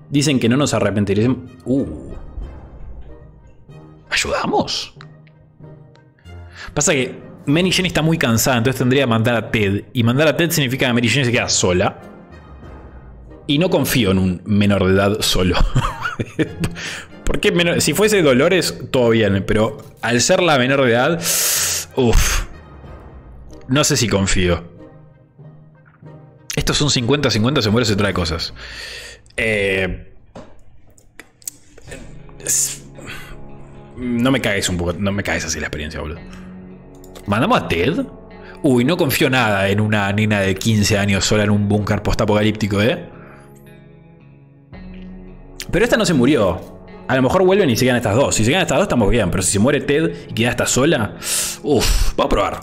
Dicen que no nos arrepentiremos. Uh. ¿Ayudamos? Pasa que Mary Jane está muy cansada, entonces tendría que mandar a Ted. Y mandar a Ted significa que Mary Jane se queda sola. Y no confío en un menor de edad solo. Porque menor, si fuese Dolores, todo bien. Pero al ser la menor de edad, uff. No sé si confío. Esto es un cincuenta cincuenta, se muere, se trae cosas. Eh, no me cagues un poco, no me cagues así la experiencia, boludo. ¿Mandamos a Ted? Uy, no confío nada en una nena de quince años sola en un búnker postapocalíptico, ¿eh? Pero esta no se murió. A lo mejor vuelven y se quedan estas dos. Si se quedan estas dos estamos bien, pero si se muere Ted y queda esta sola... Uff, vamos a probar.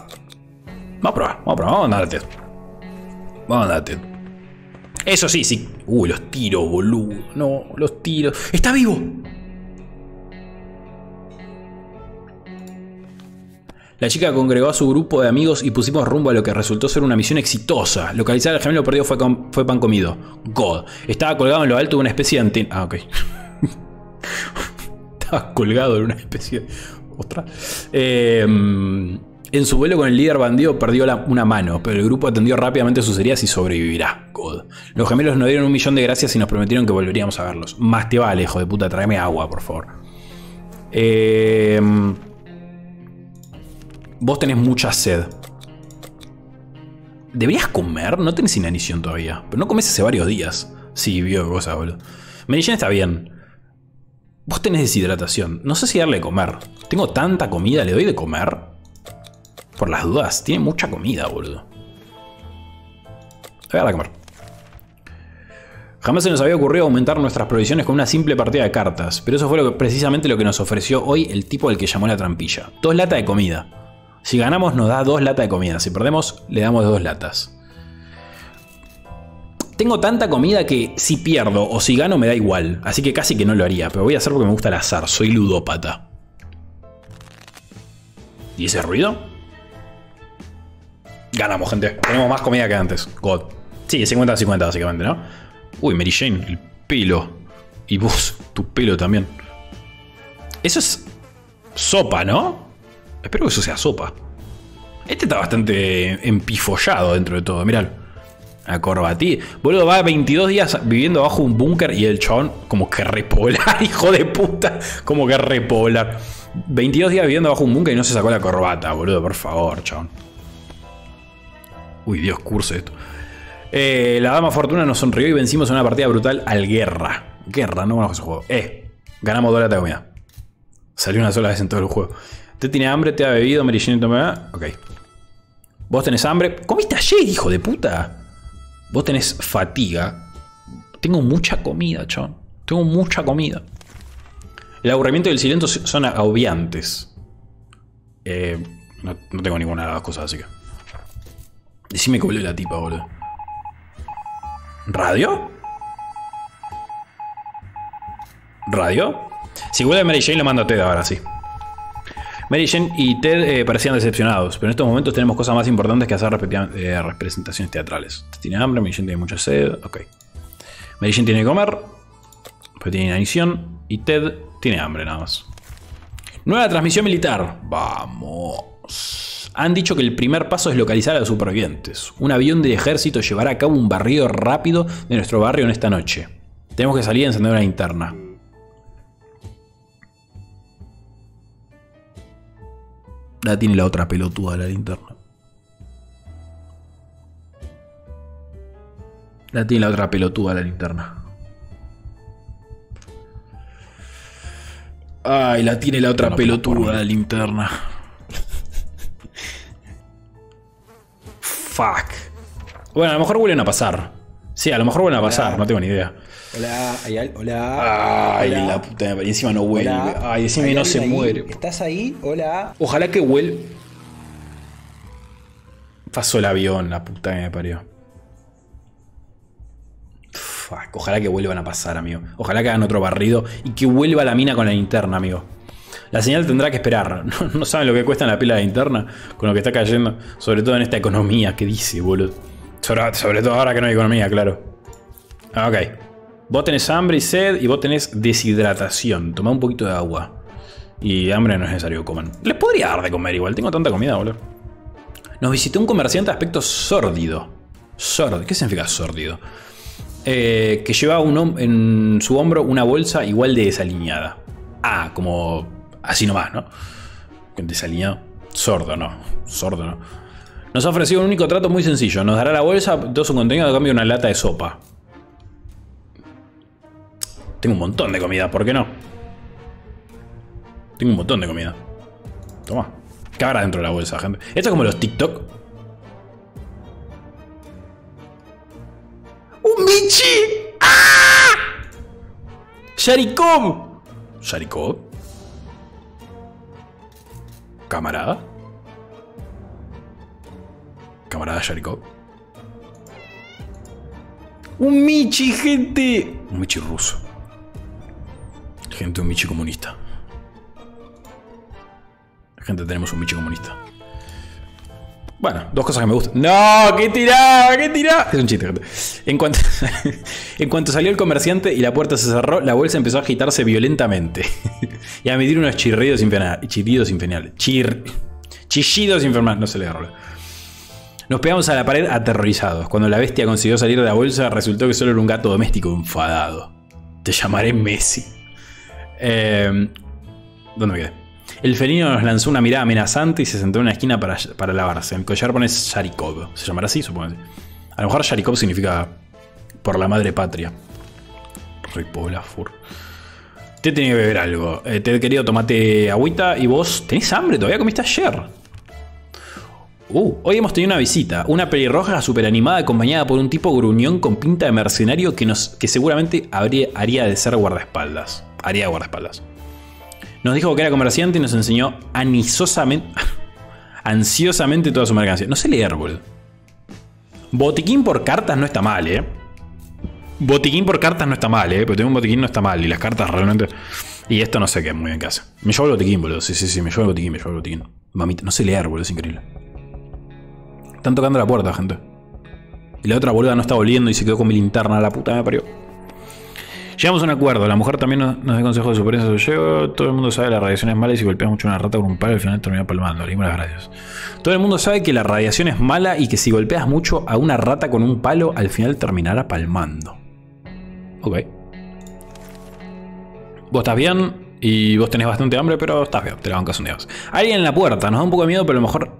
Vamos a probar, vamos a probar, vamos a mandar a Ted. Vamos a mandar a Ted. Eso sí, sí. Uy, los tiros, boludo. No, los tiros. ¡Está vivo! La chica congregó a su grupo de amigos y pusimos rumbo a lo que resultó ser una misión exitosa. Localizar al gemelo perdido fue, con, fue pan comido. God. Estaba colgado en lo alto de una especie de antena. Ah, ok. Estaba colgado en una especie de... Otra. Eh, en su vuelo con el líder bandido perdió la, una mano, pero el grupo atendió rápidamente sus heridas y sobrevivirá. God. Los gemelos nos dieron un millón de gracias y nos prometieron que volveríamos a verlos. Más te vale, hijo de puta. Tráeme agua, por favor. Eh... Vos tenés mucha sed. ¿Deberías comer? No tenés inanición todavía. Pero no comes hace varios días. Sí, vio cosas, boludo. Mary Jane está bien. Vos tenés deshidratación. No sé si darle de comer. Tengo tanta comida, ¿le doy de comer? Por las dudas. Tiene mucha comida, boludo. Le voy a dar de comer. Jamás se nos había ocurrido aumentar nuestras provisiones con una simple partida de cartas, pero eso fue lo que, precisamente lo que nos ofreció hoy el tipo al que llamó la trampilla. Dos latas de comida. Si ganamos nos da dos latas de comida, si perdemos le damos dos latas. Tengo tanta comida que si pierdo o si gano me da igual, así que casi que no lo haría, pero voy a hacer porque me gusta el azar, soy ludópata. ¿Y ese ruido? Ganamos, gente. Tenemos más comida que antes. God. Sí, cincuenta a cincuenta básicamente, ¿no? Uy, Mary Jane, el pelo. Y vos, tu pelo también. Eso es sopa, ¿no? Espero que eso sea sopa. Este está bastante empifollado dentro de todo, mirá. A corbatí. Boludo, va veintidós días viviendo abajo un búnker y el chabón como que repoblar, hijo de puta. Como que repoblar. veintidós días viviendo abajo un búnker y no se sacó la corbata, boludo, por favor, chabón. Uy, Dios, curse esto. Eh, la dama Fortuna nos sonrió y vencimos en una partida brutal al Guerra. Guerra, no conozco ese juego. Eh, ganamos dos latas de comida. Salió una sola vez en todo el juego. ¿Te tiene hambre? ¿Te ha bebido? ¿Merillín? Ok. ¿Vos tenés hambre? ¿Comiste ayer, hijo de puta? Vos tenés fatiga. Tengo mucha comida, chon. Tengo mucha comida. El aburrimiento y el silencio son agobiantes. Eh, no, no tengo ninguna de las cosas, así que. Decime que volvió la tipa, boludo. ¿Radio? ¿Radio? Si vuelve Mary Jane, lo mando a Ted ahora, sí. Mary Jane y Ted eh, parecían decepcionados, pero en estos momentos tenemos cosas más importantes que hacer eh, representaciones teatrales. Tiene hambre, Mary Jane tiene mucha sed, ok. Mary Jane tiene que comer, pero tiene inanición, y Ted tiene hambre nada más. Nueva transmisión militar. Vamos. Han dicho que el primer paso es localizar a los supervivientes. Un avión del ejército llevará a cabo un barrido rápido de nuestro barrio en esta noche. Tenemos que salir y encender una linterna. La tiene la otra pelotuda de la linterna. La tiene la otra pelotuda de la linterna. Ay, la tiene la otra no, pelotuda de la linterna. Fuck. Bueno, a lo mejor vuelven a pasar. Sí, a lo mejor vuelven a pasar, hola. No tengo ni idea. Hola, hay, hola. Ay, hola. La puta, y encima no vuelve. Hola. Ay, encima no se ahí? Muere. ¿Estás ahí? Hola. Ojalá que vuelva. Pasó el avión, la puta que me parió. Fuck, ojalá que vuelvan a pasar, amigo. Ojalá que hagan otro barrido y que vuelva la mina con la linterna, amigo. La señal tendrá que esperar. No, no saben lo que cuesta en la pila de linterna con lo que está cayendo. Sobre todo en esta economía que dice, boludo. Sobre, sobre todo ahora que no hay economía, claro. Ok. Vos tenés hambre y sed y vos tenés deshidratación. Tomá un poquito de agua. Y hambre no es necesario que coman. Les podría dar de comer igual. Tengo tanta comida, boludo. Nos visitó un comerciante de aspecto sórdido. Sórdido. ¿Qué significa sórdido? Eh, que lleva un en su hombro una bolsa igual de desaliñada. Ah, como así nomás, ¿no? Desaliñado. Sordo, no. Sordo, no. Nos ha ofrecido un único trato muy sencillo. Nos dará la bolsa, dos un contenido, a cambio una lata de sopa. Tengo un montón de comida, ¿por qué no? Tengo un montón de comida. Toma. ¿Qué habrá dentro de la bolsa, gente? Esto es como los TikTok. ¡Un Michi! ¡Ah! ¡Sharikov! ¿Sharikov? ¿Camarada? ¿Camarada Sharikov? ¡Un Michi, gente! Un Michi ruso. Gente, un Michi comunista. Gente, tenemos un Michi comunista. Bueno, dos cosas que me gustan. ¡No! ¡Qué tirada! ¡Qué tirada! Es un chiste, gente. En cuanto, en cuanto salió el comerciante y la puerta se cerró, la bolsa empezó a agitarse violentamente y a emitir unos chirridos infernales. Chirridos infernales. Chir, chillidos infernales. No se le agarró. Nos pegamos a la pared aterrorizados. Cuando la bestia consiguió salir de la bolsa, resultó que solo era un gato doméstico enfadado. Te llamaré Messi. Eh, ¿Dónde me quedé? El felino nos lanzó una mirada amenazante y se sentó en una esquina para, para lavarse. El collar pone Sharikov. ¿Se llamará así? Supongo. A lo mejor Sharikov significa por la madre patria. Ripoblafur. Te tenía que beber algo. Eh, te he querido tomate agüita y vos tenés hambre. Todavía comiste ayer. Uh, hoy hemos tenido una visita, una pelirroja superanimada acompañada por un tipo gruñón con pinta de mercenario que, nos, que seguramente habría, haría de ser guardaespaldas. Haría de guardaespaldas. Nos dijo que era comerciante y nos enseñó anisosamente, ansiosamente toda su mercancía. No sé leer, boludo. Botiquín por cartas no está mal, eh. Botiquín por cartas no está mal, eh. Pero tengo un botiquín no está mal. Y las cartas realmente... Y esto no sé qué, muy bien que hace. Me llevo el botiquín, boludo. Sí, sí, sí, me llevo el botiquín, me llevo el botiquín. Mamita, no sé leer, boludo, es increíble. Están tocando la puerta, gente. Y la otra boluda no está volviendo y se quedó con mi linterna. La puta me parió. Llegamos a un acuerdo. La mujer también nos, nos da consejos de supervivencia de su llevo. Todo el mundo sabe que la radiación es mala y si golpeas mucho una rata con un palo al final termina palmando. Le dimos las gracias. Todo el mundo sabe que la radiación es mala y que si golpeas mucho a una rata con un palo al final terminará palmando. Ok. Vos estás bien y vos tenés bastante hambre, pero estás bien. Te la bancas un día más. Alguien en la puerta. Nos da un poco de miedo, pero a lo mejor...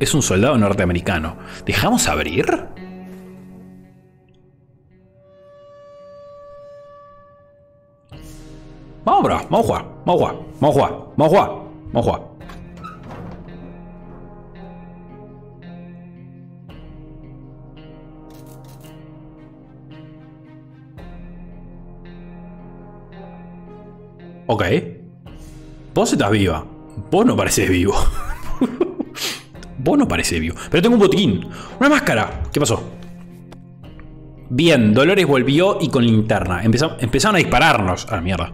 Es un soldado norteamericano. ¿Dejamos abrir? Vamos, bro. Vamos a jugar. Vamos a jugar. Vamos a jugar. Vamos a jugar. Vamos a jugar. Ok. Vos estás viva. Vos no pareces vivo. Vos no parecés vivo. Pero tengo un botiquín. Una máscara. ¿Qué pasó? Bien, Dolores volvió y con linterna. Empezó, empezaron a dispararnos. Ah, mierda.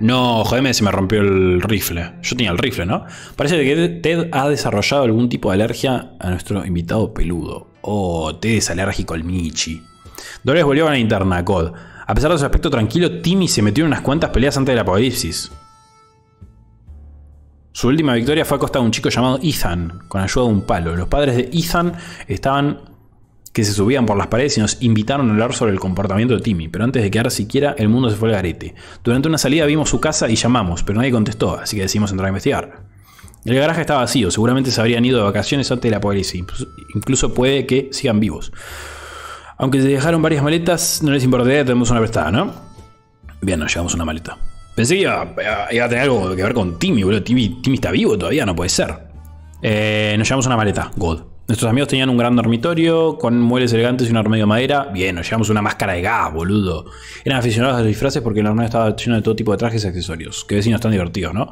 No, jodeme, se me rompió el rifle. Yo tenía el rifle, ¿no? Parece que Ted ha desarrollado algún tipo de alergia a nuestro invitado peludo. Oh, Ted es alérgico al Michi. Dolores volvió con la linterna, Cod. A pesar de su aspecto tranquilo, Timmy se metió en unas cuantas peleas antes del apocalipsis. Su última victoria fue a costa de un chico llamado Ethan, con ayuda de un palo. Los padres de Ethan estaban que se subían por las paredes y nos invitaron a hablar sobre el comportamiento de Timmy, pero antes de quedar siquiera, el mundo se fue al garete. Durante una salida vimos su casa y llamamos, pero nadie contestó, así que decidimos entrar a investigar. El garaje estaba vacío, seguramente se habrían ido de vacaciones antes de la apocalipsis, incluso puede que sigan vivos. Aunque se dejaron varias maletas, no les importaría, tenemos una prestada, ¿no? Bien, nos llevamos una maleta. Pensé que iba, iba a tener algo que ver con Timmy, boludo. Timmy, Timmy está vivo todavía, no puede ser. Eh, nos llevamos una maleta, God. Nuestros amigos tenían un gran dormitorio con muebles elegantes y un armario de madera. Bien, nos llevamos una máscara de gas, boludo. Eran aficionados a los disfraces porque el armario estaba lleno de todo tipo de trajes y accesorios. Qué vecinos tan divertidos, ¿no?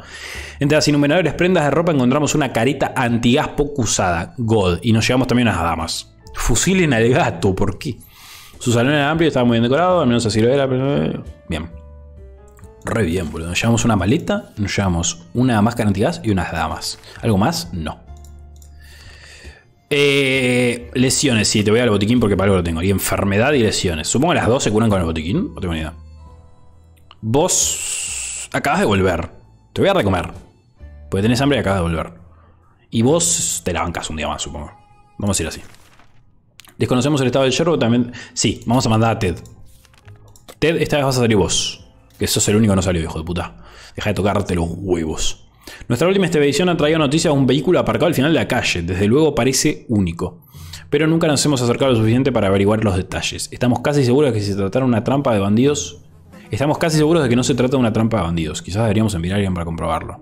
Entre las innumerables prendas de ropa encontramos una careta antigas poco usada, God. Y nos llevamos también unas damas. Fusil en el gato, ¿por qué? Su salón era amplio y estaba muy bien decorado, al menos así lo era. Pero... Bien. Re bien, boludo. Nos llevamos una maleta, nos llevamos una máscara antigas y unas damas. ¿Algo más? No. Eh, lesiones, sí, te voy al botiquín porque para algo lo tengo. Y enfermedad y lesiones. Supongo que las dos se curan con el botiquín. No tengo ni idea. Vos acabas de volver. Te voy a dar de comer. Porque tenés hambre y acabas de volver. Y vos te la bancas un día más, supongo. Vamos a ir así. Desconocemos el estado del yerbo también. Sí, vamos a mandar a Ted. Ted, esta vez vas a salir vos. Que sos el único que no salió, hijo de puta. Deja de tocarte los huevos. Nuestra última expedición ha traído noticias de un vehículo aparcado al final de la calle. Desde luego parece único. Pero nunca nos hemos acercado lo suficiente para averiguar los detalles. Estamos casi seguros de que se tratara una trampa de bandidos. Estamos casi seguros de que no se trata de una trampa de bandidos. Quizás deberíamos enviar a alguien para comprobarlo.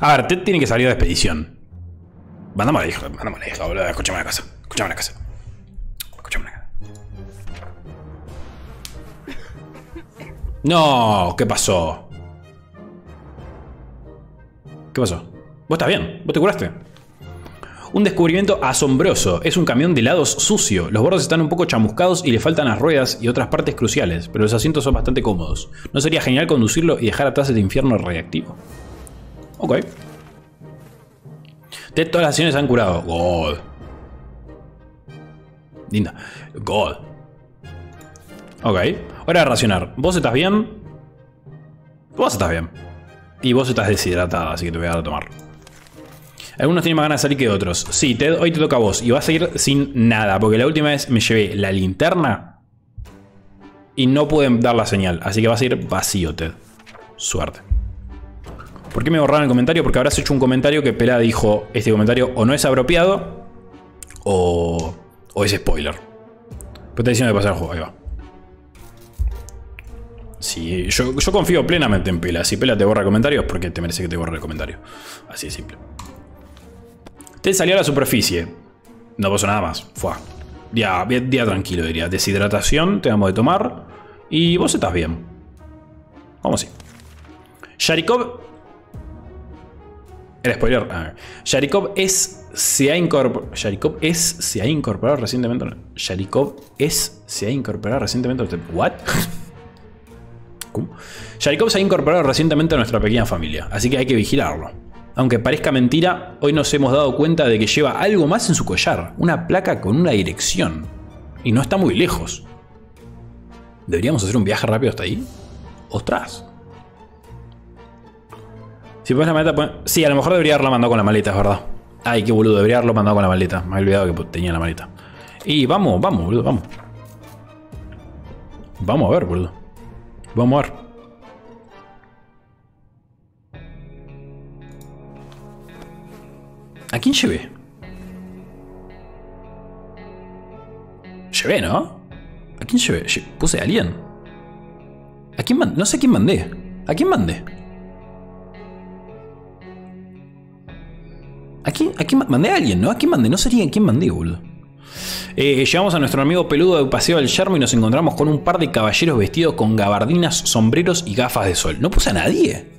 A ver, Ted tiene que salir de expedición. Mandame a la hija, mandame a la hija, boludo. Escuchame la casa, escuchame la casa. No, ¿qué pasó? ¿Qué pasó? ¿Vos estás bien? ¿Vos te curaste? Un descubrimiento asombroso. Es un camión de helados sucio. Los bordes están un poco chamuscados y le faltan las ruedas y otras partes cruciales, pero los asientos son bastante cómodos. ¿No sería genial conducirlo y dejar atrás este infierno radiactivo? Ok. De todas las acciones se han curado. God. Linda. God. Ok. Hora de racionar. ¿Vos estás bien? Vos estás bien. Y vos estás deshidratada, así que te voy a dar a tomar. Algunos tienen más ganas de salir que otros. Sí, Ted, hoy te toca a vos. Y vas a ir sin nada, porque la última vez me llevé la linterna y no pude dar la señal. Así que vas a ir vacío, Ted. Suerte. ¿Por qué me borraron el comentario? Porque habrás hecho un comentario que Pela dijo, este comentario o no es apropiado o, o es spoiler. Pero está diciendo de pasar el juego, ahí va. Si yo, yo confío plenamente en Pela. Si Pela te borra comentarios, porque te merece que te borre el comentario. Así de simple. Te salió a la superficie. No pasó nada más. Fua. Día, día tranquilo, diría. Deshidratación, te damos de tomar. Y vos estás bien. Vamos así. Sharikov. Era spoiler. A ver. Sharikov es. Se ha incorporado. Sharikov es. Se ha incorporado recientemente. Sharikov es. Se ha incorporado recientemente. ¿What? Sharikov se ha incorporado recientemente a nuestra pequeña familia, así que hay que vigilarlo. Aunque parezca mentira, hoy nos hemos dado cuenta de que lleva algo más en su collar, una placa con una dirección. Y no está muy lejos. ¿Deberíamos hacer un viaje rápido hasta ahí? ¡Ostras! Si pones la maleta... Pon... Sí, a lo mejor debería haberla mandado con la maleta, es verdad. Ay, qué boludo, debería haberlo mandado con la maleta. Me había olvidado que tenía la maleta. Y vamos, vamos, boludo, vamos. Vamos a ver, boludo. Vamos a ver. ¿A quién llevé? Llevé, ¿no? ¿A quién llevé? Puse a alguien. ¿A quién mandé? No sé a quién mandé. ¿A quién mandé? ¿A quién, a quién mandé a alguien, no? ¿A quién mandé? No sería a quién mandé, boludo. Eh, llevamos a nuestro amigo peludo de paseo del yermo y nos encontramos con un par de caballeros vestidos con gabardinas, sombreros y gafas de sol. No puse a nadie.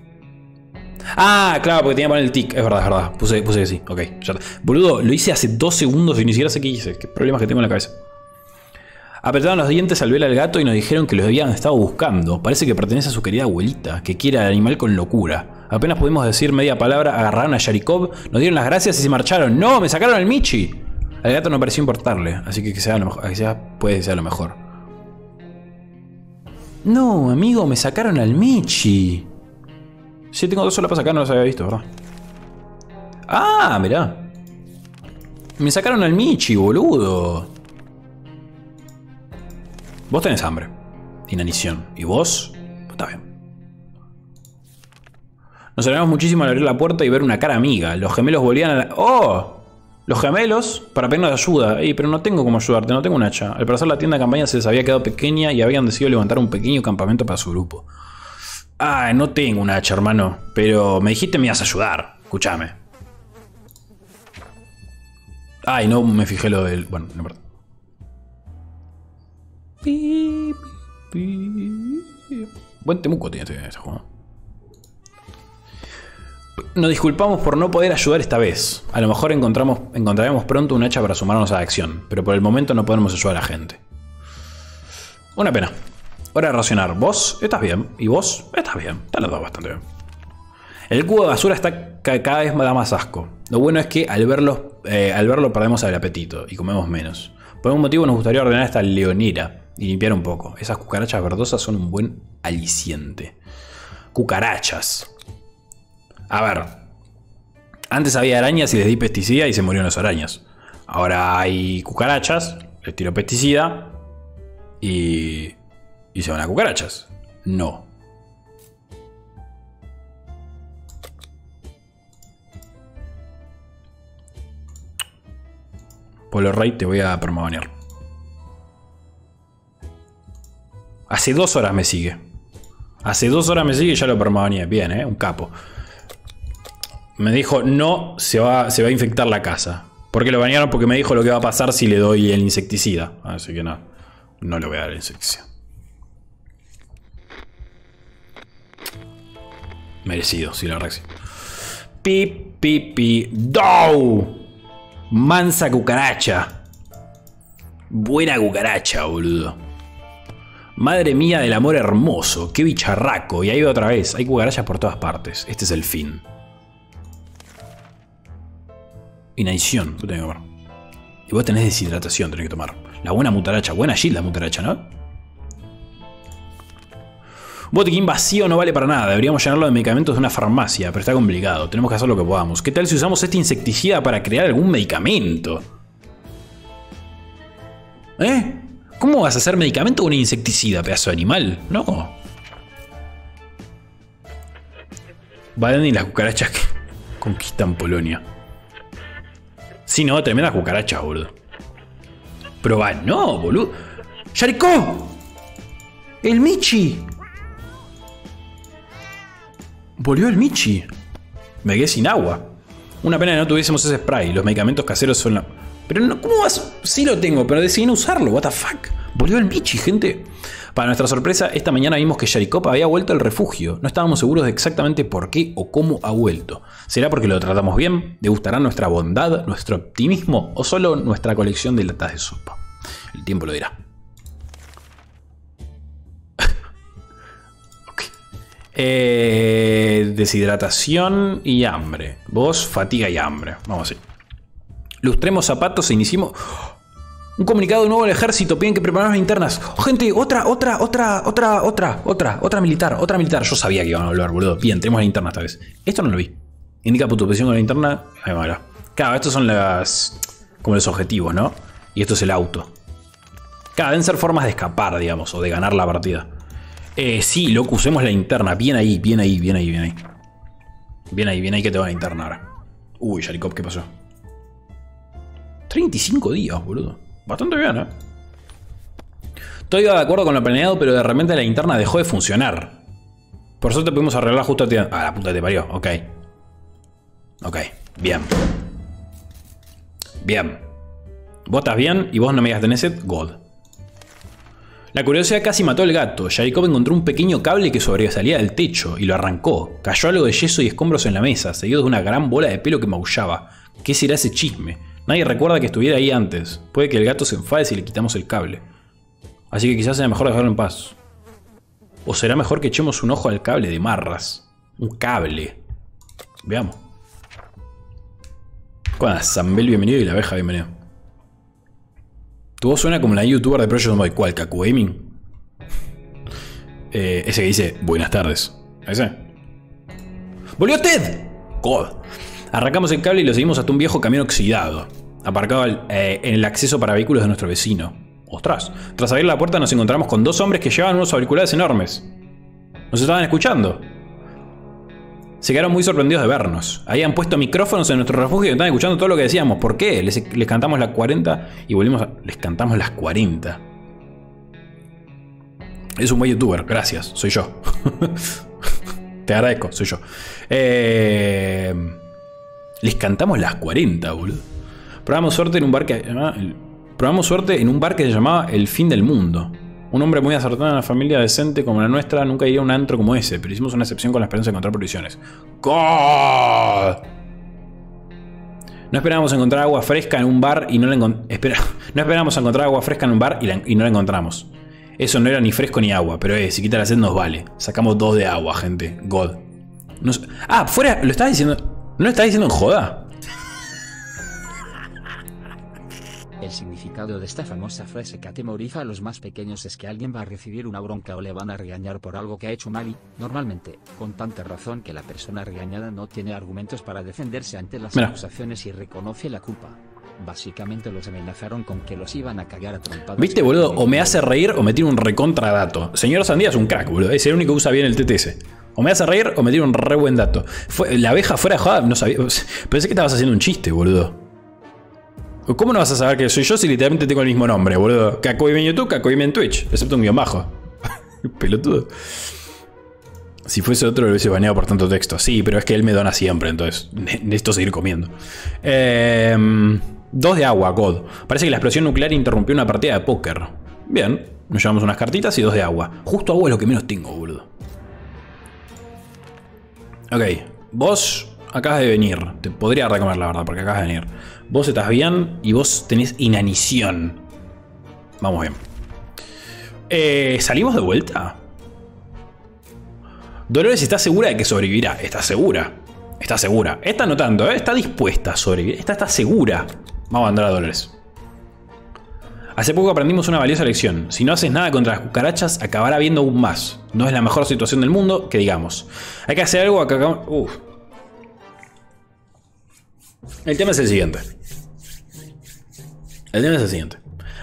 Ah, claro, porque tenía que poner el tic. Es verdad, es verdad. Puse, puse que sí. Ok, ya está. Boludo, lo hice hace dos segundos y ni siquiera sé qué hice. Qué problemas que tengo en la cabeza. Apretaron los dientes al ver al gato y nos dijeron que los habían estado buscando. Parece que pertenece a su querida abuelita, que quiere al animal con locura. Apenas pudimos decir media palabra, agarraron a Sharikov, nos dieron las gracias y se marcharon. ¡No! ¡Me sacaron al Michi! Al gato no pareció importarle, así que quizá puede que sea lo mejor. No, amigo, me sacaron al Michi. Sí, tengo dos solapas acá, no las había visto, ¿verdad? Ah, mirá. Me sacaron al Michi, boludo. Vos tenés hambre. Inanición. ¿Y vos? Pues está bien. Nos alegramos muchísimo al abrir la puerta y ver una cara amiga. Los gemelos volvían a la... ¡Oh! Los gemelos para pedirnos ayuda. Ey, pero no tengo cómo ayudarte, no tengo un hacha. Al parecer la tienda de campaña se les había quedado pequeña y habían decidido levantar un pequeño campamento para su grupo. Ah, no tengo un hacha, hermano. Pero me dijiste me ibas a ayudar. Escúchame. Ay, no me fijé lo del... Bueno, no importa. Buen temuco tiene este juego. Nos disculpamos por no poder ayudar esta vez. A lo mejor encontramos, encontraremos pronto un hacha para sumarnos a la acción, pero por el momento no podemos ayudar a la gente. Una pena. Hora de racionar. Vos estás bien, y vos estás bien. Están los dos bastante bien. El cubo de basura está cada vez da más asco. Lo bueno es que al verlo, eh, al verlo perdemos el apetito y comemos menos. Por algún motivo nos gustaría ordenar esta leonera y limpiar un poco. Esas cucarachas verdosas son un buen aliciente. Cucarachas. A ver, antes había arañas y les di pesticida y se murieron las arañas. Ahora hay cucarachas, les tiro pesticida y, y se van a cucarachas. No. Polo Rey, te voy a permabanear. Hace dos horas me sigue. Hace dos horas me sigue y ya lo permabaneé. Bien, ¿eh? Un capo. Me dijo, no, se va, se va a infectar la casa. ¿Por qué lo banearon? Porque me dijo lo que va a pasar si le doy el insecticida. Así que no, no le voy a dar el insecticida. Merecido, sí, la verdad que sí. Pi, pi, pi. ¡Dow! Mansa cucaracha. Buena cucaracha, boludo. Madre mía del amor hermoso. Qué bicharraco. Y ahí va otra vez. Hay cucarachas por todas partes. Este es el fin. Inanición, vos tenés que tomar. Y vos tenés deshidratación, tenés que tomar. La buena mutaracha, buena Gilda mutaracha, ¿no? Botiquín vacío no vale para nada. Deberíamos llenarlo de medicamentos de una farmacia, pero está complicado. Tenemos que hacer lo que podamos. ¿Qué tal si usamos este insecticida para crear algún medicamento? ¿Eh? ¿Cómo vas a hacer medicamento con un insecticida, pedazo de animal? No. Valen y las cucarachas que conquistan Polonia. Sí, no, tremendas cucarachas, boludo. Probá, no, boludo. ¡Sharikov! ¡El Michi! Volvió el Michi. Me quedé sin agua. Una pena que no tuviésemos ese spray. Los medicamentos caseros son la... Pero no, ¿cómo vas? Sí lo tengo, pero decidí no usarlo. What the fuck. Volvió el Michi, gente. Para nuestra sorpresa, esta mañana vimos que Sharikov había vuelto al refugio. No estábamos seguros de exactamente por qué o cómo ha vuelto. ¿Será porque lo tratamos bien? ¿Degustará nuestra bondad, nuestro optimismo o solo nuestra colección de latas de sopa? El tiempo lo dirá. Okay. eh, deshidratación y hambre. Vos, fatiga y hambre. Vamos así. Lustremos zapatos e iniciemos... Un comunicado nuevo al ejército, piden que preparemos las internas. Oh, gente, otra, otra, otra, otra, otra, otra, otra militar, otra militar. Yo sabía que iban a hablar, boludo. Bien, tenemos las internas esta vez. Esto no lo vi. Indica tu posición con la interna. Ahí va. Claro, estos son las... como los objetivos, ¿no? Y esto es el auto. Claro, deben ser formas de escapar, digamos, o de ganar la partida. Eh, sí, loco, usemos la interna. Bien ahí, bien ahí, bien ahí, bien ahí. Bien ahí, bien ahí que te van a internar. Uy, Sharikov, ¿qué pasó? treinta y cinco días, boludo. Bastante bien, ¿eh? Todo iba de acuerdo con lo planeado, pero de repente la interna dejó de funcionar. Por suerte pudimos arreglar justo a ti. Ah, la puta te parió. Ok. Ok. Bien. Bien. Vos estás bien y vos no me digas tenés set. God. La curiosidad casi mató al gato. Sharikov encontró un pequeño cable que sobresalía del techo y lo arrancó. Cayó algo de yeso y escombros en la mesa, seguido de una gran bola de pelo que maullaba. ¿Qué será ese chisme? Nadie recuerda que estuviera ahí antes. Puede que el gato se enfade si le quitamos el cable. Así que quizás sea mejor dejarlo en paz. O será mejor que echemos un ojo al cable de marras. Un cable. Veamos. Con Zambel, bienvenido, y la abeja, bienvenido. Tu voz suena como la youtuber de Project Boy. ¿Cuál? KakuGaming. Eh, ese que dice, buenas tardes. ¿Ese? ¡Volvió Ted! God. Arrancamos el cable y lo seguimos hasta un viejo camión oxidado, aparcado al, eh, en el acceso para vehículos de nuestro vecino. ¡Ostras! Tras abrir la puerta nos encontramos con dos hombres que llevaban unos auriculares enormes. Nos estaban escuchando. Se quedaron muy sorprendidos de vernos. Habían puesto micrófonos en nuestro refugio y estaban escuchando todo lo que decíamos. ¿Por qué? Les, les cantamos las cuarenta y volvimos a... Les cantamos las cuarenta. Es un buen youtuber, gracias. Soy yo. Te agradezco, soy yo. Eh... Les cantamos las cuarenta, boludo. Probamos suerte en un bar que llamaba, el, probamos suerte en un bar que se llamaba El Fin del Mundo. Un hombre muy acertado en una familia decente como la nuestra nunca iría a un antro como ese, pero hicimos una excepción con la esperanza de encontrar provisiones. ¡God! No esperábamos encontrar agua fresca en un bar y no la encont espera no esperábamos encontrar agua fresca en un bar y, la, y no la encontramos. Eso no era ni fresco ni agua, pero eh, si quita la sed nos vale. Sacamos dos de agua, gente. God. Nos ah, fuera, lo estaba diciendo. ¿No lo estás diciendo en joda? El significado de esta famosa frase que atemoriza a los más pequeños es que alguien va a recibir una bronca o le van a regañar por algo que ha hecho mal y, normalmente, con tanta razón que la persona regañada no tiene argumentos para defenderse ante las Mira. acusaciones y reconoce la culpa. Básicamente los amenazaron con que los iban a cagar a trompadas. ¿Viste, boludo? O me hace reír o me tira un recontra dato. Señor Sandía es un crack, boludo. Es el único que usa bien el T T S. O me hace reír o me tira un re buen dato. Fue, la abeja fuera de joda, no sabía. Pensé que estabas haciendo un chiste, boludo. ¿Cómo no vas a saber que soy yo si literalmente tengo el mismo nombre, boludo? KakuGaming en YouTube, KakuGaming en Twitch. Excepto un guión bajo. Pelotudo. Si fuese otro lo hubiese baneado por tanto texto. Sí, pero es que él me dona siempre, entonces necesito seguir comiendo. Eh, dos de agua, God. Parece que la explosión nuclear interrumpió una partida de póker. Bien, nos llevamos unas cartitas y dos de agua. Justo agua es lo que menos tengo, boludo. Ok, vos acabas de venir. Te podría recomendar la verdad porque acabas de venir. Vos estás bien y vos tenés inanición. Vamos bien. Eh, ¿Salimos de vuelta? Dolores está segura de que sobrevivirá. Está segura. Está segura. Esta no tanto, ¿eh? Está dispuesta a sobrevivir. Esta está segura. Vamos a andar a Dolores. Hace poco aprendimos una valiosa lección. Si no haces nada contra las cucarachas, acabará viendo aún más. No es la mejor situación del mundo, que digamos. Hay que hacer algo a Kaku... El tema es el siguiente. El tema es el siguiente.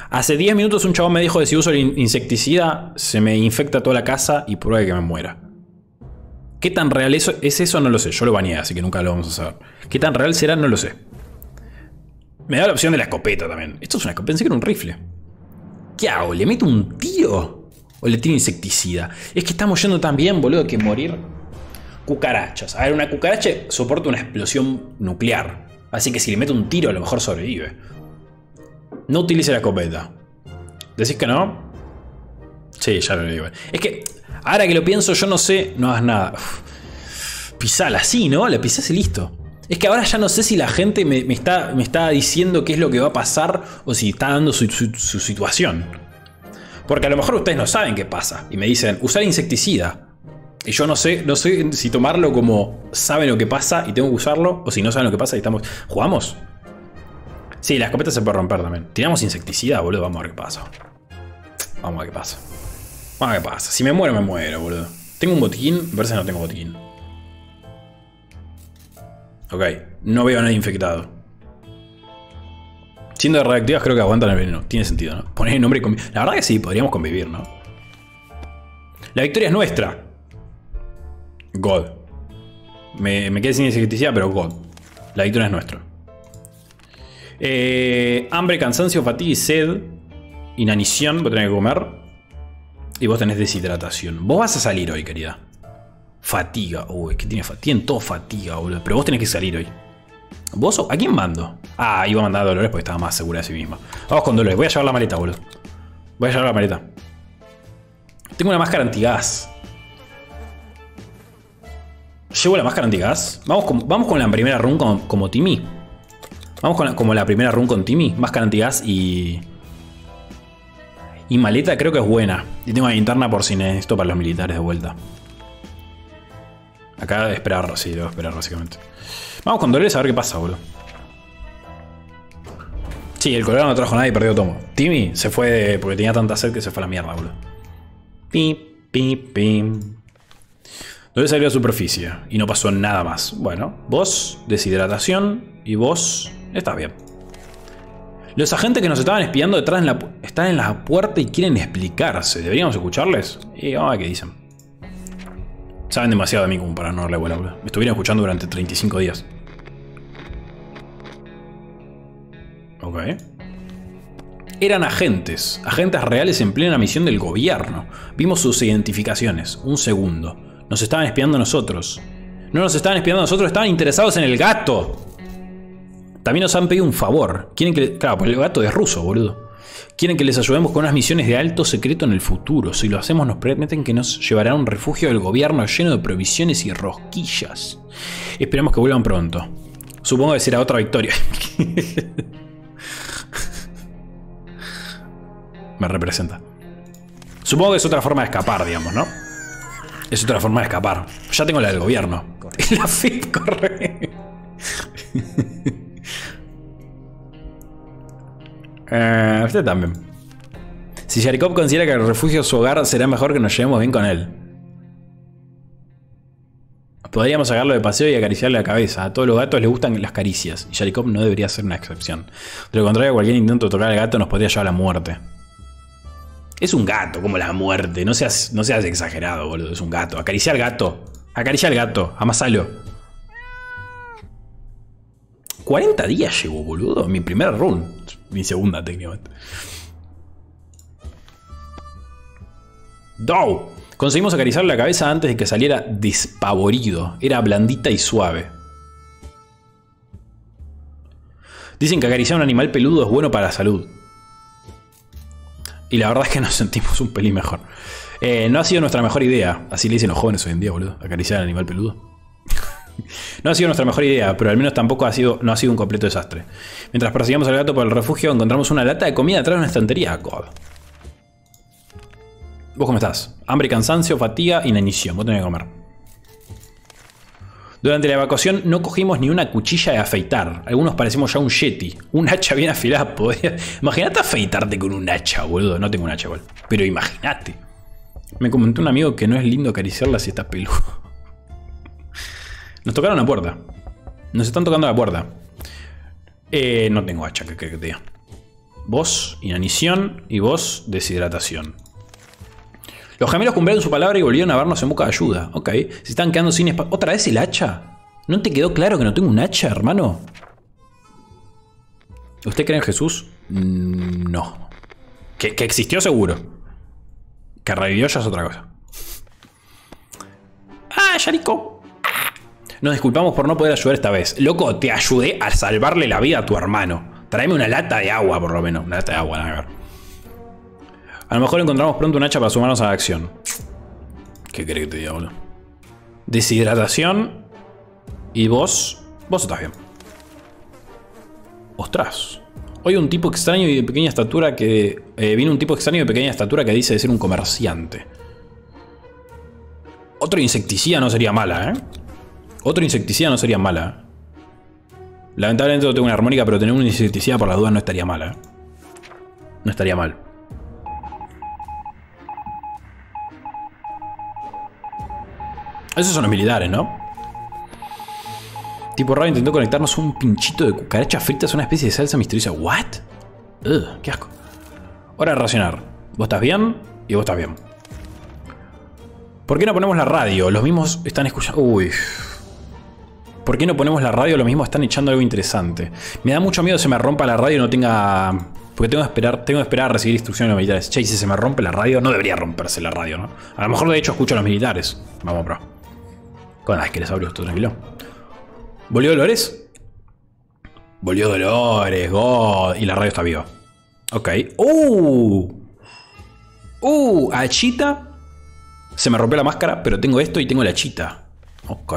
Hace diez minutos un chabón me dijo que si uso el insecticida, se me infecta toda la casa y prueba que me muera. ¿Qué tan real eso es eso? No lo sé. Yo lo baneé, así que nunca lo vamos a saber. ¿Qué tan real será? No lo sé. Me da la opción de la escopeta también. Esto es una escopeta, pensé que era un rifle. ¿Qué hago? ¿Le meto un tiro? ¿O le tiro insecticida? Es que estamos yendo tan bien, boludo, que morir... Cucarachas. A ver, una cucaracha soporta una explosión nuclear. Así que si le meto un tiro, a lo mejor sobrevive. No utilice la escopeta. ¿Decís que no? Sí, ya lo digo. Es que, ahora que lo pienso, yo no sé... No hagas nada. Uf. Pisala, sí, ¿no? La pisás y listo. Es que ahora ya no sé si la gente me, me, está, me está diciendo qué es lo que va a pasar o si está dando su, su, su situación. Porque a lo mejor ustedes no saben qué pasa. Y me dicen, usar insecticida. Y yo no sé, no sé si tomarlo como saben lo que pasa y tengo que usarlo, o si no saben lo que pasa y estamos... ¿Jugamos? Sí, la escopeta se puede romper también. Tiramos insecticida, boludo. Vamos a ver qué pasa. Vamos a ver qué pasa. Vamos a ver qué pasa. Si me muero, me muero, boludo. ¿Tengo un botiquín? Me parece que no tengo botiquín. Ok. No veo a nadie infectado. Siendo reactivas, creo que aguantan el veneno. Tiene sentido, ¿no? Poner nombre y convivir. La verdad que sí, podríamos convivir, ¿no? La victoria es nuestra. God. Me, me quedé sin insecticida, pero God. La victoria es nuestra. Eh, hambre, cansancio, fatiga y sed. Inanición, vos tenés que comer. Y vos tenés deshidratación. Vos vas a salir hoy, querida. Fatiga. Uy, que tiene fatiga. Tienen todo fatiga, boludo. Pero vos tenés que salir hoy. ¿Vos o a quién mando? Ah, iba a mandar a Dolores porque estaba más segura de sí misma. Vamos con Dolores. Voy a llevar la maleta, boludo. Voy a llevar la maleta. Tengo una máscara antigás. Llevo la máscara antigás. Vamos con, vamos con la primera run como, como Timmy. Vamos con la, como la primera run con Timmy. Máscara antigás y... Y maleta creo que es buena. Y tengo la linterna por si necesito para los militares de vuelta. Acá de esperar, sí, debo esperar básicamente. Vamos con Dolores a ver qué pasa, boludo. Sí, el colorado no trajo nada y perdió tomo. Timmy se fue de, porque tenía tanta sed que se fue a la mierda, boludo. Pim, pim, pim. Dolores salió a la superficie y no pasó nada más. Bueno, vos, deshidratación y vos, está bien. Los agentes que nos estaban espiando detrás en la, están en la puerta y quieren explicarse. ¿Deberíamos escucharles? Y vamos a ver qué dicen. Saben demasiado de mí como para no darle bola, boludo. Me estuvieron escuchando durante treinta y cinco días. Ok. Eran agentes. Agentes reales en plena misión del gobierno. Vimos sus identificaciones. Un segundo. Nos estaban espiando a nosotros. No nos estaban espiando a nosotros, estaban interesados en el gato. También nos han pedido un favor. Quieren que le... Claro, porque el gato es ruso, boludo. Quieren que les ayudemos con unas misiones de alto secreto en el futuro. Si lo hacemos nos prometen que nos llevará a un refugio del gobierno lleno de provisiones y rosquillas. Esperemos que vuelvan pronto. Supongo que será otra victoria. Me representa. Supongo que es otra forma de escapar, digamos, ¿no? Es otra forma de escapar. Ya tengo la del gobierno. La F I P corre. Uh, usted también. Si Sharikov considera que el refugio es su hogar, será mejor que nos llevemos bien con él. Podríamos sacarlo de paseo y acariciarle la cabeza. A todos los gatos les gustan las caricias. Y Sharikov no debería ser una excepción. De lo contrario, cualquier intento de tocar al gato nos podría llevar a la muerte. Es un gato, como la muerte. No seas, no seas exagerado, boludo. Es un gato. Acariciar al gato. Acariciar al gato. Amasalo. cuarenta días llevo, boludo. Mi primera run. Mi segunda, técnicamente. ¡Dow! Conseguimos acariciarle la cabeza antes de que saliera despavorido. Era blandita y suave. Dicen que acariciar a un animal peludo es bueno para la salud. Y la verdad es que nos sentimos un pelín mejor. Eh, no ha sido nuestra mejor idea. Así le dicen los jóvenes hoy en día, boludo. Acariciar al animal peludo. No ha sido nuestra mejor idea, pero al menos tampoco ha sido, no ha sido un completo desastre. Mientras perseguíamos al gato por el refugio, encontramos una lata de comida atrás de una estantería. God. ¿Vos cómo estás? Hambre, cansancio, fatiga, inanición. Vos tenés que comer. Durante la evacuación no cogimos ni una cuchilla de afeitar. Algunos parecemos ya un yeti. Un hacha bien afilada. Podría... Imaginate afeitarte con un hacha, boludo. No tengo un hacha, boludo. Pero imaginate. Me comentó un amigo que no es lindo acariciarla si está peludo. Nos tocaron la puerta. Nos están tocando la puerta. Eh, no tengo hacha, que, que, que te diga. Vos, inanición. Y vos, deshidratación. Los gemelos cumplieron su palabra y volvieron a vernos en busca de ayuda. Ok. Se están quedando sin espacio. ¿Otra vez el hacha? ¿No te quedó claro que no tengo un hacha, hermano? ¿Usted cree en Jesús? Mm, no. Que, que existió seguro. Que revivió ya es otra cosa. Ah, Sharikov. Nos disculpamos por no poder ayudar esta vez. Loco, te ayudé a salvarle la vida a tu hermano. Tráeme una lata de agua, por lo menos. Una lata de agua, nada que ver. A lo mejor encontramos pronto un hacha para sumarnos a la acción. ¿Qué querés que te diga, boludo? Deshidratación. Y vos. Vos estás bien. Ostras. Hoy un tipo extraño y de pequeña estatura que... Eh, viene un tipo extraño de pequeña estatura que dice de ser un comerciante. Otro insecticida no sería mala, ¿eh? Otro insecticida no sería mala. Lamentablemente no tengo una armónica, pero tener un insecticida por las dudas no estaría mal, ¿eh? No estaría mal. Esos son los militares, ¿no? Tipo raro intentó conectarnos un pinchito de cucarachas fritas a una especie de salsa misteriosa. ¿What? Ugh, qué asco. Hora de racionar. Vos estás bien y vos estás bien. ¿Por qué no ponemos la radio? Los mismos están escuchando... Uy. ¿Por qué no ponemos la radio? Los mismos están echando algo interesante. Me da mucho miedo que se me rompa la radio y no tenga... Porque tengo que esperar, tengo que esperar a recibir instrucciones de los militares. Che, si se me rompe la radio... No debería romperse la radio, ¿no? A lo mejor de hecho escucho a los militares. Vamos, bro. Con las que les abro esto, tranquilo. ¿Volvió Dolores? Volvió Dolores, God. Y la radio está viva. Ok. ¡Uh! ¡Uh! Achita. Se me rompió la máscara, pero tengo esto y tengo la achita. Ok.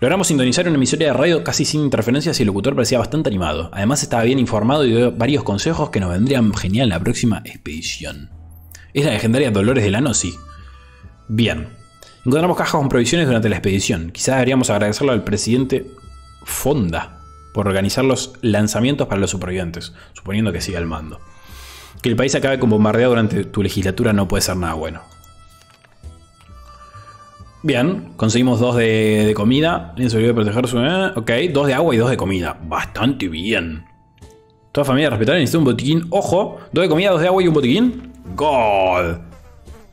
Logramos sintonizar una emisora de radio casi sin interferencias y el locutor parecía bastante animado. Además estaba bien informado y dio varios consejos que nos vendrían genial en la próxima expedición. Es la legendaria Dolores de la Noci. Bien. Encontramos cajas con provisiones durante la expedición. Quizás deberíamos agradecerlo al presidente Fonda por organizar los lanzamientos para los supervivientes, suponiendo que siga al mando. Que el país acabe con bombardeo durante tu legislatura no puede ser nada bueno. Bien, conseguimos dos de, de comida. Se olvidó de proteger su... Eh, ok, dos de agua y dos de comida. Bastante bien. Toda familia respetable necesita un botiquín. Ojo, dos de comida, dos de agua y un botiquín. God.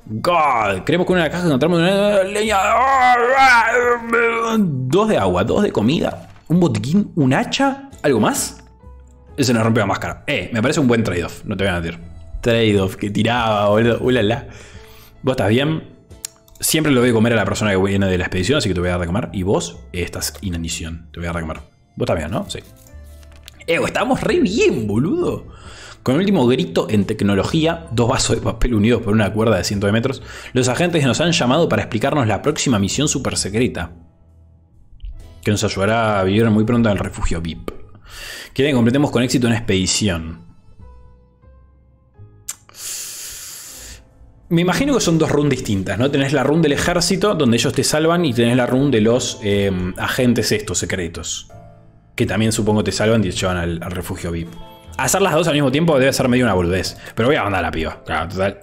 God, creemos que una de las cajas encontramos una leña. Dos de agua, dos de comida, un botiquín, un hacha, ¿algo más? Se nos rompió la máscara. Eh, me parece un buen trade-off, no te voy a mentir. Trade-off que tiraba, boludo. Ulala. ¿Vos estás bien? Siempre le doy de comer a la persona que viene de la expedición, así que te voy a dar de comer. Y vos estás inanición, te voy a dar de comer. Vos estás bien, ¿no? Sí. Eh, estamos re bien, boludo. Con el último grito en tecnología, dos vasos de papel unidos por una cuerda de cientos de metros, los agentes nos han llamado para explicarnos la próxima misión super secreta. Que nos ayudará a vivir muy pronto en el refugio V I P. Quieren que completemos con éxito una expedición. Me imagino que son dos runs distintas, ¿no? Tenés la run del ejército, donde ellos te salvan, y tenés la run de los eh, agentes estos secretos. Que también supongo te salvan y te llevan al, al refugio V I P. Hacer las dos al mismo tiempo debe ser medio una boludez. Pero voy a mandar a la piba. Claro, total.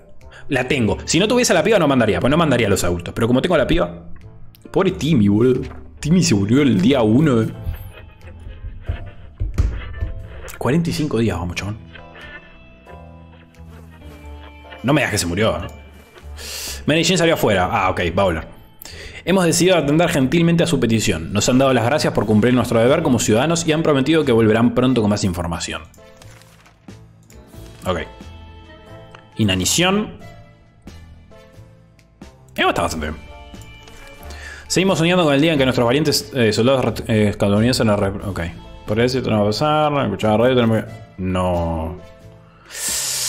La tengo. Si no tuviese a la piba no mandaría. Pues no mandaría a los adultos. Pero como tengo a la piba... Pobre Timmy, boludo. Timmy se volvió el día uno. Eh. cuarenta y cinco días, vamos, chabón. No me digas que se murió, ¿no? Mary Jane salió afuera. Ah, ok, va a volar. Hemos decidido atender gentilmente a su petición. Nos han dado las gracias por cumplir nuestro deber como ciudadanos y han prometido que volverán pronto con más información. Ok. Inanición. Evo está bastante bien. Seguimos soñando con el día en que nuestros valientes eh, soldados eh, estadounidenses nos... Ok. Por eso no va a pasar. Escuchaba radio. Tenemos que... No.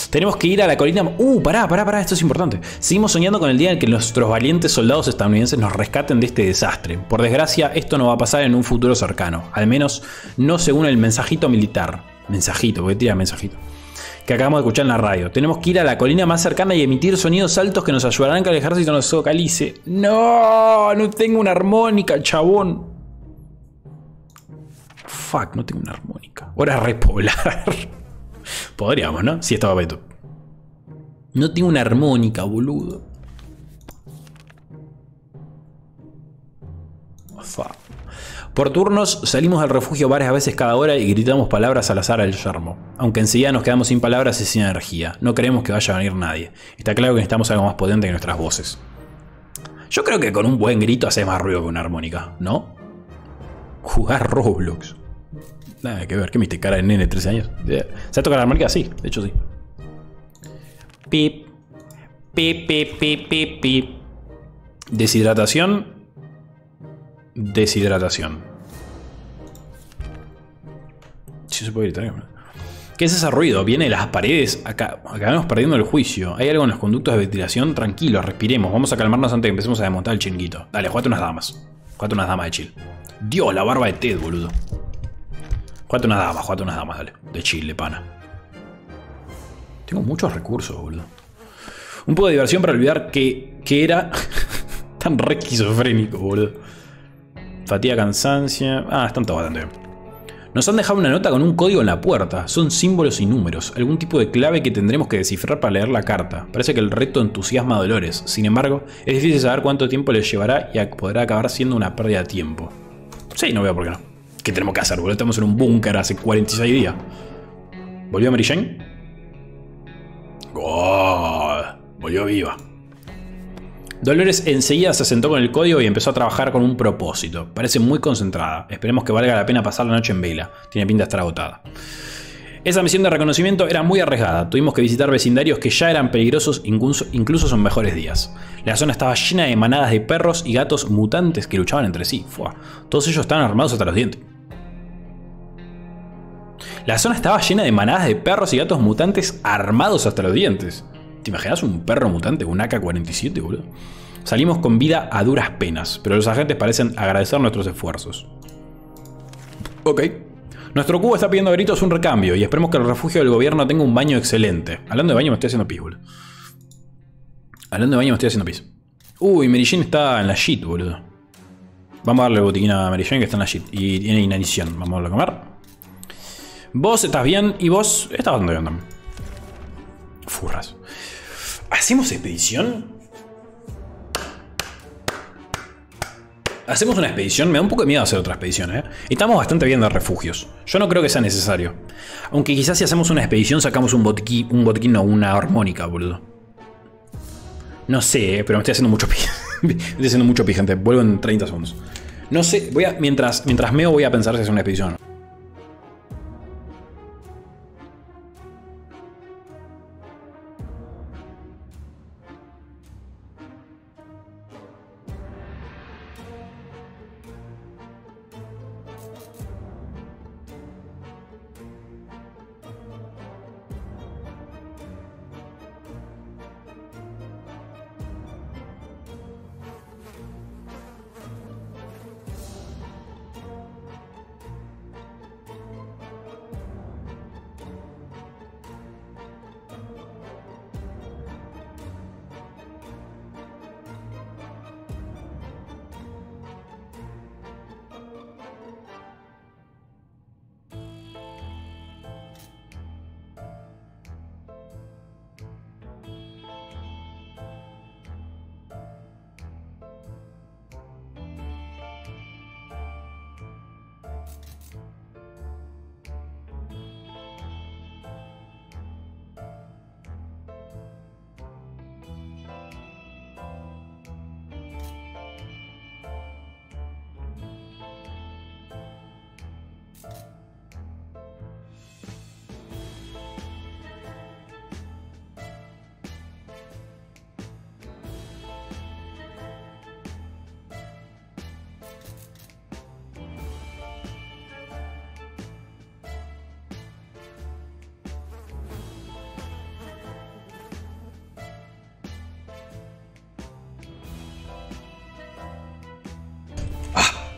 Tenemos que ir a la colina... Uh, pará, pará, pará. Esto es importante. Seguimos soñando con el día en que nuestros valientes soldados estadounidenses nos rescaten de este desastre. Por desgracia, esto no va a pasar en un futuro cercano. Al menos no según el mensajito militar. Mensajito, porque tira mensajito. Que acabamos de escuchar en la radio. Tenemos que ir a la colina más cercana y emitir sonidos altos que nos ayudarán a que el ejército nos socalice. No, no tengo una armónica, chabón. Fuck, no tengo una armónica. Ahora repoblar. Podríamos, ¿no? Sí, estaba peto. No tengo una armónica, boludo. Fuck. Por turnos salimos del refugio varias veces cada hora y gritamos palabras al azar al yermo. Aunque enseguida nos quedamos sin palabras y sin energía. No creemos que vaya a venir nadie. Está claro que necesitamos algo más potente que nuestras voces. Yo creo que con un buen grito haces más ruido que una armónica, ¿no? Jugar Roblox. Nada que ver, ¿qué me diste cara de nene de trece años? ¿Sabes tocar la armónica? Sí, de hecho sí. Pip, pip, pip, pip, pip, pip. Deshidratación. Deshidratación. Sí, se puede gritar. ¿Qué es ese ruido? Viene de las paredes. Acá acabamos perdiendo el juicio. Hay algo en los conductos de ventilación. Tranquilos, respiremos. Vamos a calmarnos antes de que empecemos a desmontar el chiringuito. Dale, jugate unas damas. Jugate unas damas de chill. Dios, la barba de Ted, boludo. Jugate unas damas, jugate unas damas, dale. De chill, de pana. Tengo muchos recursos, boludo. Un poco de diversión para olvidar que, que era tan re esquizofrénico, boludo. Fatiga, cansancia. Ah, están todos bastante bien. Nos han dejado una nota con un código en la puerta. Son símbolos y números. Algún tipo de clave que tendremos que descifrar para leer la carta. Parece que el reto entusiasma a Dolores. Sin embargo, es difícil saber cuánto tiempo les llevará y podrá acabar siendo una pérdida de tiempo. Sí, no veo por qué no. ¿Qué tenemos que hacer, boludo? Estamos en un búnker hace cuarenta y seis días. ¿Volvió Mary Jane? ¡God! Volvió viva. Dolores enseguida se sentó con el código y empezó a trabajar con un propósito. Parece muy concentrada. Esperemos que valga la pena pasar la noche en vela. Tiene pinta de estar agotada. Esa misión de reconocimiento era muy arriesgada. Tuvimos que visitar vecindarios que ya eran peligrosos incluso en mejores días. La zona estaba llena de manadas de perros y gatos mutantes que luchaban entre sí. Fua. Todos ellos estaban armados hasta los dientes. La zona estaba llena de manadas de perros y gatos mutantes armados hasta los dientes. ¿Te imaginas un perro mutante con un A K cuarenta y siete, boludo? Salimos con vida a duras penas, pero los agentes parecen agradecer nuestros esfuerzos. Ok. Nuestro cubo está pidiendo a gritos un recambio y esperemos que el refugio del gobierno tenga un baño excelente. Hablando de baño me estoy haciendo pis, boludo. Hablando de baño me estoy haciendo pis. Uy, Mary Jane está en la shit, boludo. Vamos a darle botiquín a Mary Jane que está en la shit y tiene inanición. Vamos a darle a comer. Vos estás bien y vos estás bastante bien también. Furras. ¿Hacemos expedición? ¿Hacemos una expedición? Me da un poco de miedo hacer otra expedición, ¿eh? Estamos bastante bien de refugios. Yo no creo que sea necesario. Aunque quizás si hacemos una expedición sacamos un botiquín, un botiquín o una armónica, boludo. No sé, pero me estoy haciendo mucho pi. Me estoy haciendo mucho pi, gente. Vuelvo en treinta segundos. No sé, voy a, mientras, mientras meo voy a pensar si hacer una expedición.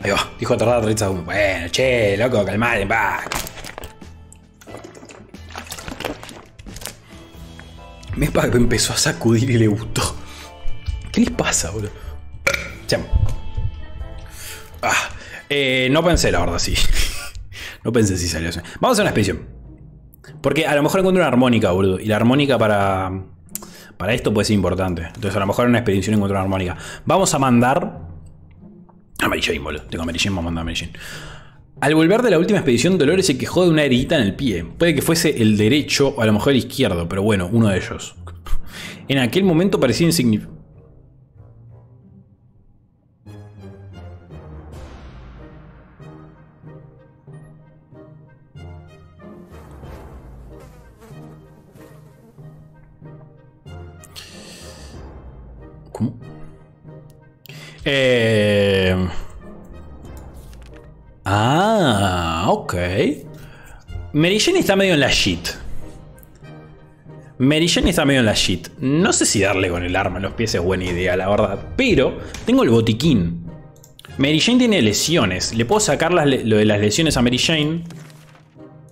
Ahí va, dijo tardada treinta segundos. Bueno, che, loco, calmate, va. Me empezó a sacudir y le gustó. ¿Qué les pasa, boludo? Ah, eh, no pensé, la verdad, sí. No pensé si salió. Vamos a una expedición. Porque a lo mejor encuentro una armónica, boludo. Y la armónica para, para esto puede ser importante. Entonces a lo mejor en una expedición encuentro una armónica. Vamos a mandar... a Mary Jane, boludo. Tengo a Mary Jane, vamos a mandar a Mary Jane. Al volver de la última expedición, Dolores se quejó de una heridita en el pie. Puede que fuese el derecho o a lo mejor el izquierdo, pero bueno, uno de ellos. En aquel momento parecía insignificante. ¿Cómo? Eh... Ah, ok. Mary Jane está medio en la shit. Mary Jane está medio en la shit. No sé si darle con el arma en los pies es buena idea, la verdad. Pero tengo el botiquín. Mary Jane tiene lesiones. Le puedo sacar las, lo de las lesiones a Mary Jane.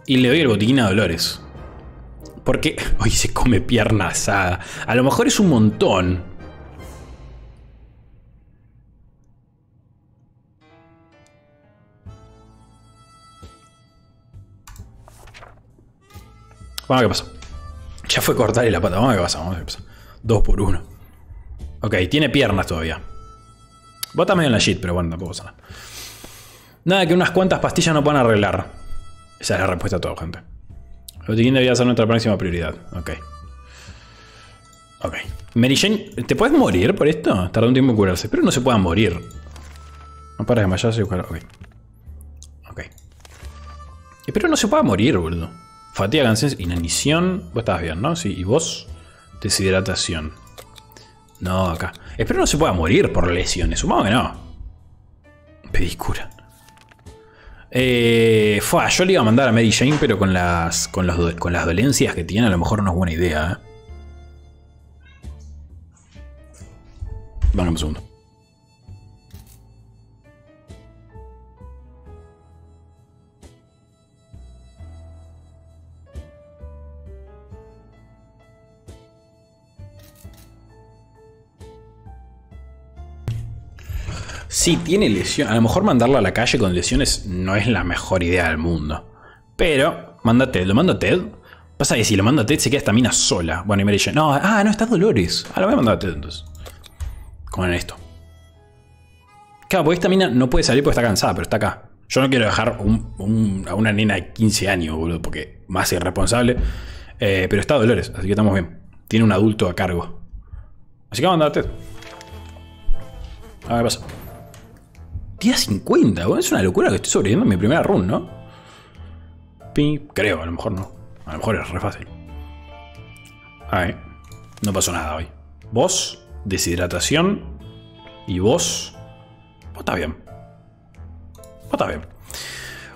Y le doy el botiquín a Dolores. Porque hoy se come pierna asada. A lo mejor es un montón. Vamos a ver qué pasa. Ya fue cortarle la pata. Vamos a ver qué pasa. Vamos a ver qué pasa. Dos por uno. Ok, tiene piernas todavía. Bota medio en la shit, pero bueno, tampoco pasa nada. Nada que unas cuantas pastillas no puedan arreglar. Esa es la respuesta a todo, gente. El botiquín debería ser nuestra próxima prioridad. Ok. Ok. Mary Jane, ¿te puedes morir por esto? Tardó un tiempo en curarse. Pero no se puedan morir. No para desmayarse y buscar. Ok. Ok. Espero no se pueda morir, boludo. Fatiga, cansancio, inanición. Vos estabas bien, ¿no? Sí. ¿Y vos? Deshidratación. No, acá. Espero no se pueda morir por lesiones. Supongo que no. Pedís cura. Eh, fue, yo le iba a mandar a Mary Jane, pero con las, con, los, con las dolencias que tiene, a lo mejor no es buena idea. ¿eh? Vamos un segundo. Si tiene lesión, a lo mejor mandarla a la calle con lesiones no es la mejor idea del mundo. Pero, manda a Ted, lo mando a Ted. Pasa que si lo mando a Ted se queda esta mina sola. Bueno, y Mary Jane, no, ah, no, está Dolores. Ah, lo voy a mandar a Ted entonces. Con esto. Claro, porque esta mina no puede salir porque está cansada, pero está acá. Yo no quiero dejar un, un, a una nena de quince años, boludo, porque más irresponsable. Eh, pero está Dolores, así que estamos bien. Tiene un adulto a cargo. Así que vamos a mandar a Ted. A ver, pasa. Día cincuenta, bueno, es una locura que estoy sobreviviendo en mi primera run, ¿no? Creo, a lo mejor no. A lo mejor es re fácil. A ver, no pasó nada hoy. Vos, deshidratación. Y vos. Vos estás bien. Vos estás bien.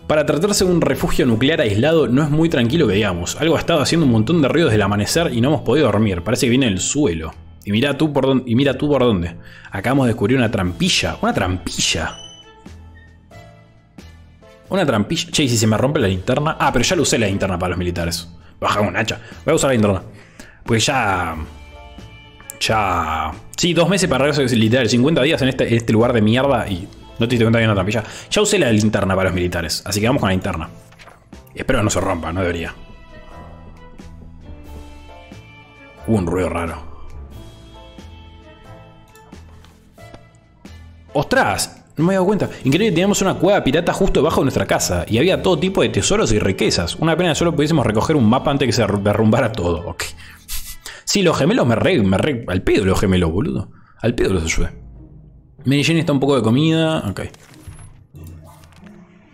Para tratarse de un refugio nuclear aislado no es muy tranquilo que digamos. Algo ha estado haciendo un montón de ruidos desde el amanecer y no hemos podido dormir. Parece que viene del suelo. Y mira tú por dónde. Y mira tú por dónde. Acabamos de descubrir una trampilla. Una trampilla. Una trampilla. Che, ¿y si se me rompe la linterna? Ah, pero ya lo usé la linterna para los militares. Baja un hacha. Voy a usar la linterna. Pues ya... Ya... Sí, dos meses para regreso literal. cincuenta días en este, en este lugar de mierda y... No te diste cuenta bien la trampilla. Ya usé la linterna para los militares. Así que vamos con la linterna. Espero que no se rompa. No debería. Hubo un ruido raro. ¡Ostras! No me había dado cuenta. Increíble, teníamos una cueva pirata justo debajo de nuestra casa. Y había todo tipo de tesoros y riquezas. Una pena que solo pudiésemos recoger un mapa antes de que se derrumbara todo. Ok. Sí, los gemelos me re... Me re al pedo los gemelos, boludo. Al pedo los ayudé. Mary Jane está un poco de comida. Ok.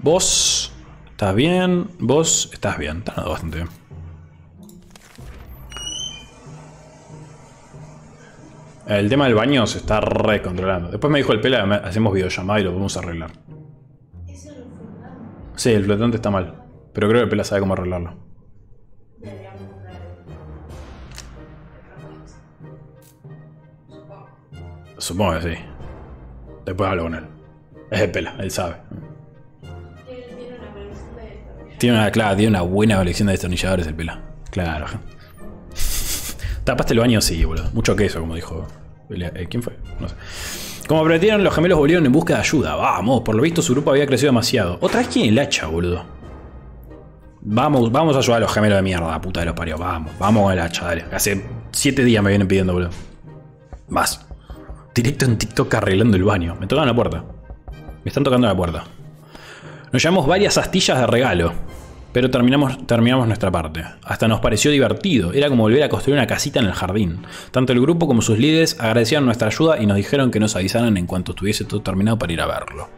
Vos... Estás bien. Vos... Estás bien. Estás bastante bien. El tema del baño se está recontrolando. Después me dijo el Pela, hacemos videollamada y lo podemos arreglar. ¿Eso lo flotante? Sí, el flotante está mal. Pero creo que el Pela sabe cómo arreglarlo. Deberíamos comprar el... Supongo que sí. Después hablo con él. Es el Pela, él sabe. Tiene una colección de destornilladores. Tiene una, claro, tiene una buena colección de destornilladores el Pela. Claro. Tapaste el baño, sí, boludo. Mucho queso, como dijo. ¿Quién fue? No sé. Como prometieron, los gemelos volvieron en busca de ayuda. Vamos, por lo visto su grupo había crecido demasiado. Otra vez tiene el hacha, boludo. Vamos, vamos a ayudar a los gemelos de mierda, puta de los parió. Vamos, vamos con el hacha, dale. Hace siete días me vienen pidiendo, boludo. Vas. Directo en TikTok arreglando el baño. Me tocan la puerta. Me están tocando la puerta. Nos llevamos varias astillas de regalo. Pero terminamos, terminamos nuestra parte. Hasta nos pareció divertido. Era como volver a construir una casita en el jardín. Tanto el grupo como sus líderes agradecieron nuestra ayuda y nos dijeron que nos avisaran en cuanto estuviese todo terminado para ir a verlo.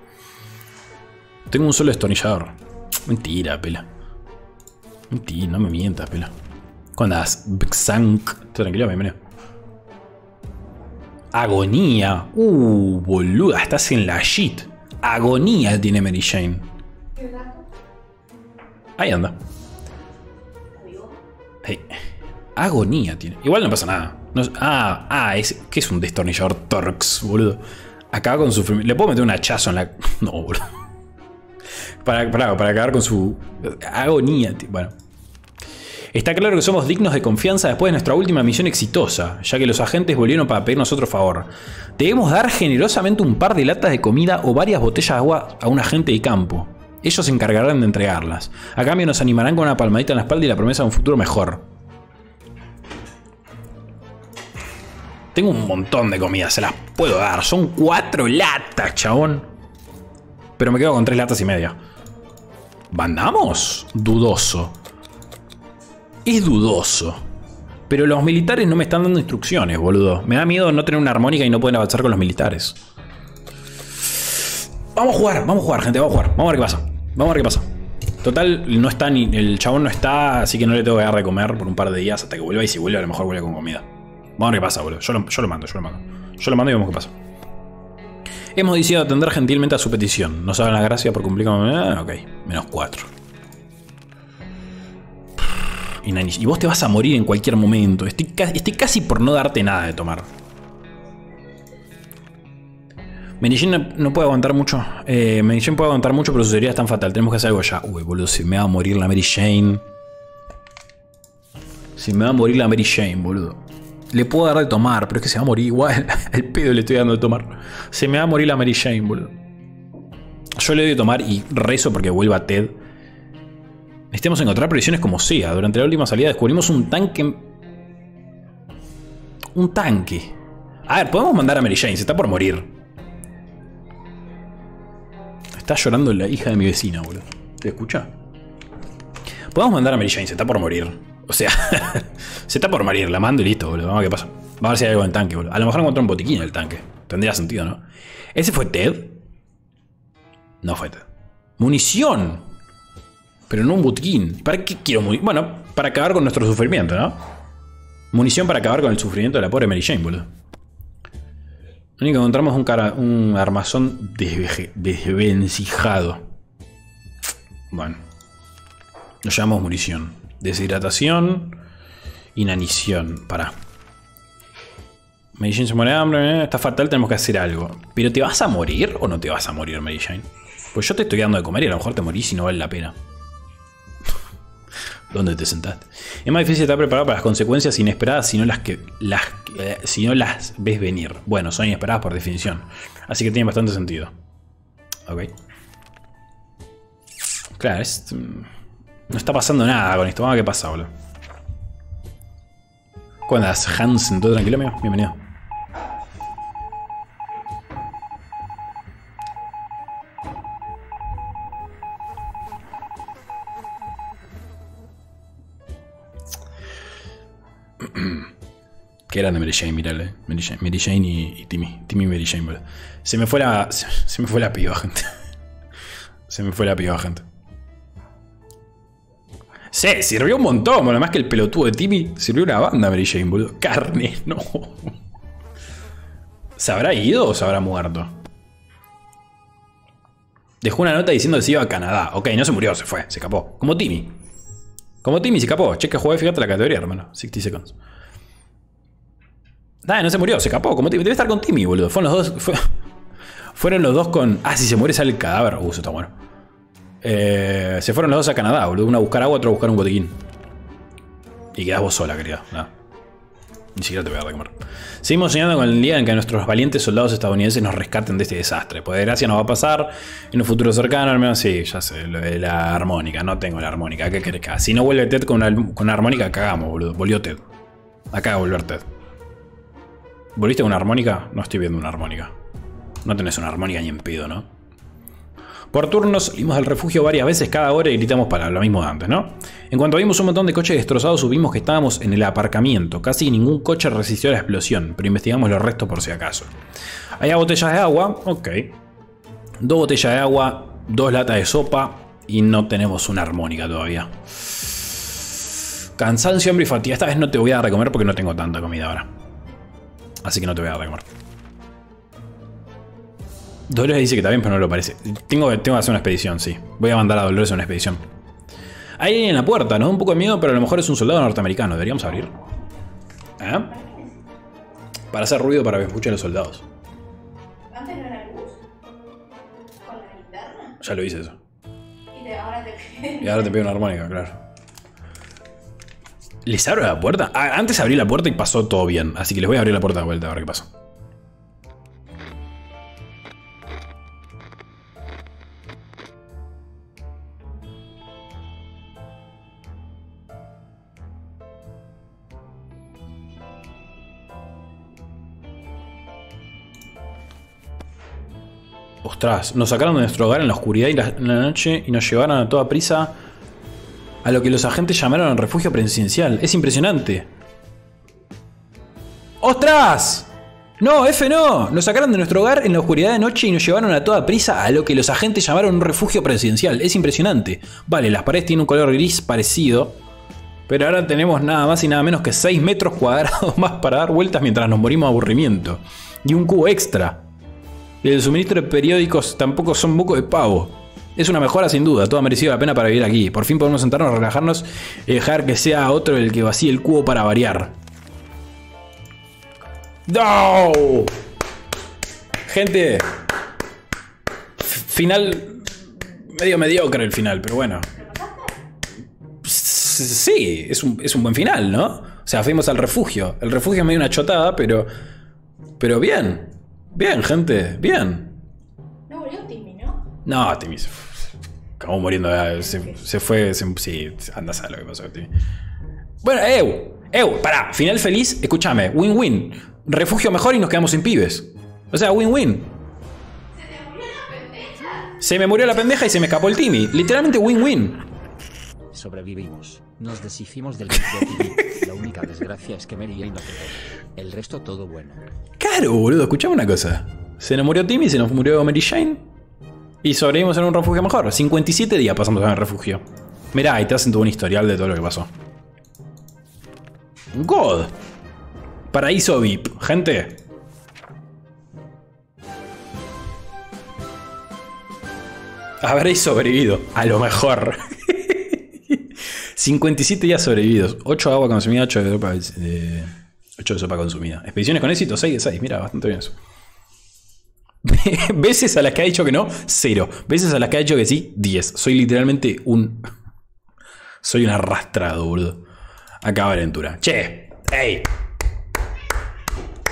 Tengo un solo destornillador. Mentira, Pela. Mentira, no me mientas, Pela. ¿Cuándo andas? Tranquilo, bienvenido. Agonía. Uh, boluda, estás en la shit. Agonía tiene Mary Jane. Ahí anda. Hey. Agonía tiene. Igual no pasa nada. No, ah, ah, es, ¿qué es un destornillador Torx, boludo? Acaba con su... Le puedo meter un hachazo en la... No, boludo. Para, para, para acabar con su... Agonía, tío. Bueno. Está claro que somos dignos de confianza después de nuestra última misión exitosa, ya que los agentes volvieron para pedirnos otro favor. Debemos dar generosamente un par de latas de comida o varias botellas de agua a un agente de campo. Ellos se encargarán de entregarlas. A cambio nos animarán con una palmadita en la espalda y la promesa de un futuro mejor. Tengo un montón de comida, se las puedo dar. Son cuatro latas, chabón. Pero me quedo con tres latas y media. ¿Bandamos? Dudoso. Es dudoso. Pero los militares no me están dando instrucciones, boludo. Me da miedo no tener una armónica y no poder avanzar con los militares. Vamos a jugar, vamos a jugar, gente, vamos a jugar. Vamos a ver qué pasa. Vamos a ver qué pasa. Total, no está ni... El chabón no está, así que no le tengo que dar de comer por un par de días hasta que vuelva. Y si vuelve, a lo mejor vuelve con comida. Vamos a ver qué pasa, boludo. Yo lo, yo lo mando, yo lo mando. Yo lo mando y vemos qué pasa. Hemos decidido atender gentilmente a su petición. Nos hagan las gracias por cumplir con... Ah, ok. Menos cuatro. Y vos te vas a morir en cualquier momento. Estoy, ca estoy casi por no darte nada de tomar. Medellín no, no puede aguantar mucho. Eh, Mary Jane puede aguantar mucho, pero su herida es tan fatal. Tenemos que hacer algo ya. Uy, boludo, si me va a morir la Mary Jane. Si me va a morir la Mary Jane, boludo. Le puedo dar de tomar, pero es que se va a morir igual. El pedo le estoy dando de tomar. Se me va a morir la Mary Jane, boludo. Yo le doy de tomar y rezo porque vuelva Ted. Necesitamos encontrar provisiones como sea. Durante la última salida descubrimos un tanque. Un tanque. A ver, podemos mandar a Mary Jane. Se está por morir. Está llorando la hija de mi vecina, boludo. ¿Te escucha? Podemos mandar a Mary Jane. Se está por morir. O sea, se está por morir. La mando y listo, boludo. Vamos a ver qué pasa. Vamos a ver si hay algo en el tanque, boludo. A lo mejor encontró un botiquín en el tanque. Tendría sentido, ¿no? ¿Ese fue Ted? No fue Ted. ¡Munición! Pero no un botiquín. ¿Para qué quiero munición? Bueno, para acabar con nuestro sufrimiento, ¿no? Munición para acabar con el sufrimiento de la pobre Mary Jane, boludo. Lo único que encontramos es un, cara, un armazón desveje, desvencijado. Bueno. Nos llamamos munición. Deshidratación. Inanición. Pará. Mary Jane se muere de hambre. ¿eh? Está fatal, tenemos que hacer algo. ¿Pero te vas a morir o no te vas a morir, Mary Jane? Pues yo te estoy dando de comer y a lo mejor te morís y no vale la pena. ¿Dónde te sentaste? Es más difícil estar preparado para las consecuencias inesperadas si no las, que, las, eh, si no las ves venir. Bueno, son inesperadas por definición. Así que tiene bastante sentido. Ok. Claro, es, no está pasando nada con esto. Vamos a ver qué pasa, boludo. ¿Cómo andas, Hansen? ¿Todo tranquilo, amigo? Bienvenido. Que eran de Mary Jane, mirale. Mary Jane, Mary Jane y, y Timmy. Timmy y Mary Jane, boludo. Se me fue la. Se, se me fue la piba, gente. Se me fue la piba, gente. Se sirvió un montón, boludo. Más que el pelotudo de Timmy, sirvió una banda Mary Jane, boludo. Carne, no. ¿Se habrá ido o se habrá muerto? Dejó una nota diciendo que se iba a Canadá. Ok, no se murió, se fue, se escapó. Como Timmy. Como Timmy se escapó. Cheque, jugué, fíjate la categoría, hermano. sesenta seconds. Nah, no se murió, se escapó. Como Timmy. Debe estar con Timmy, boludo. Fueron los dos. Fue... Fueron los dos con. Ah, si se muere sale el cadáver. Uh, eso está bueno. Eh, se fueron los dos a Canadá, boludo. Uno a buscar agua, otro a buscar un botiquín. Y quedás vos sola, querida. Nah. Ni siquiera te voy a dar de comer. Seguimos soñando con el día en que nuestros valientes soldados estadounidenses nos rescaten de este desastre. Pues de gracia nos va a pasar en un futuro cercano, al menos. Sí, ya sé, lo de la armónica. No tengo la armónica. ¿Qué querés que haga? Si no vuelve Ted con una, con una armónica, cagamos, boludo. Volvió Ted. Acaba de volver Ted. ¿Volviste con una armónica? No estoy viendo una armónica. No tenés una armónica ni en pedo, ¿no? Por turnos salimos del refugio varias veces cada hora y gritamos para lo mismo de antes, ¿no? En cuanto vimos un montón de coches destrozados, supimos que estábamos en el aparcamiento. Casi ningún coche resistió la explosión, pero investigamos los restos por si acaso. Había botellas de agua, ok. Dos botellas de agua, dos latas de sopa y no tenemos una armónica todavía. Cansancio, hambre y fatiga. Esta vez no te voy a dar de comer porque no tengo tanta comida ahora. Así que no te voy a dar de comer. Dolores dice que está bien, pero no lo parece. Tengo, tengo que hacer una expedición, sí. Voy a mandar a Dolores a una expedición. Hay alguien en la puerta, ¿no? Un poco de miedo, pero a lo mejor es un soldado norteamericano. Deberíamos abrir. ¿Eh? Para hacer ruido, para que escuchen los soldados. ¿Antes no era luz? ¿Con la linterna? Ya lo hice eso. Y te, ahora te Y ahora te pido una armónica, claro. ¿Les abro la puerta? Ah, antes abrí la puerta y pasó todo bien. Así que les voy a abrir la puerta de vuelta a ver qué pasa. Ostras, nos sacaron de nuestro hogar en la oscuridad y la, en la noche y nos llevaron a toda prisa a lo que los agentes llamaron refugio presidencial. Es impresionante. ¡Ostras! No, F no. Nos sacaron de nuestro hogar en la oscuridad de noche y nos llevaron a toda prisa a lo que los agentes llamaron un refugio presidencial. Es impresionante. Vale, las paredes tienen un color gris parecido. Pero ahora tenemos nada más y nada menos que seis metros cuadrados más para dar vueltas mientras nos morimos de aburrimiento. Y un cubo extra. Y el suministro de periódicos tampoco son buco de pavo. Es una mejora sin duda, todo ha merecido la pena para vivir aquí. Por fin podemos sentarnos, relajarnos y dejar que sea otro el que vacíe el cubo para variar. ¡No! Gente, final medio mediocre el final, pero bueno. Sí, es un, es un buen final, ¿no? O sea, fuimos al refugio. El refugio es medio una chotada, pero... Pero bien, bien, gente, bien. No, Timmy se fue. Acabó muriendo. Se, se fue. Se, sí, anda a saber lo que pasó, Timmy. Bueno, Ew, Ew, pará. Final feliz, escúchame. Win-win. Refugio mejor y nos quedamos sin pibes. O sea, win-win. ¿Se te murió la pendeja? Se me murió la pendeja y se me escapó el Timmy. Literalmente win-win. Sobrevivimos. Nos deshicimos del Timmy. La única desgracia es que Mary Jane no quedó. El resto todo bueno. Claro, boludo. Escuchame una cosa. Se nos murió Timmy, se nos murió Mary Jane. Y sobrevivimos en un refugio mejor. cincuenta y siete días pasamos en el refugio. Mirá, ahí te hacen todo un historial de todo lo que pasó. God. Paraíso V I P, gente. Habréis sobrevivido. A lo mejor. cincuenta y siete días sobrevividos. ocho de agua consumida, ocho de sopa, eh, ocho de sopa consumida. Expediciones con éxito, seis de seis. Mirá, bastante bien eso. Veces a las que ha dicho que no, cero. Veces a las que ha dicho que sí, diez. Soy literalmente un... Soy un arrastrado, boludo. Acaba aventura. Che, ey.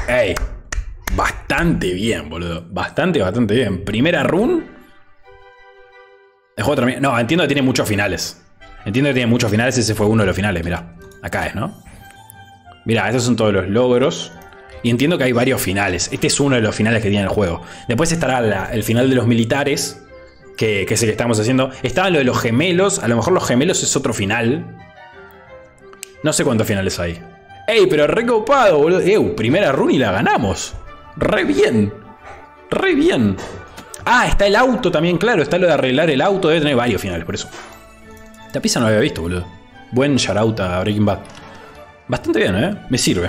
Ey. Bastante bien, boludo. Bastante, bastante bien. Primera run. El juego termina... No, entiendo que tiene muchos finales. Entiendo que tiene muchos finales. Ese fue uno de los finales, mirá. Acá es, ¿no? Mirá, esos son todos los logros. Y entiendo que hay varios finales. Este es uno de los finales que tiene el juego. Después estará la, el final de los militares, que, que es el que estamos haciendo. Estaba lo de los gemelos. A lo mejor los gemelos es otro final. No sé cuántos finales hay. ¡Ey! Pero recopado, boludo. ¡Ew! Primera run y la ganamos. ¡Re bien! ¡Re bien! Ah, está el auto también, claro. Está lo de arreglar el auto. Debe tener varios finales, por eso. Esta pizza no la había visto, boludo. Buen shout out a Breaking Bad. Bastante bien, ¿eh? Me sirve.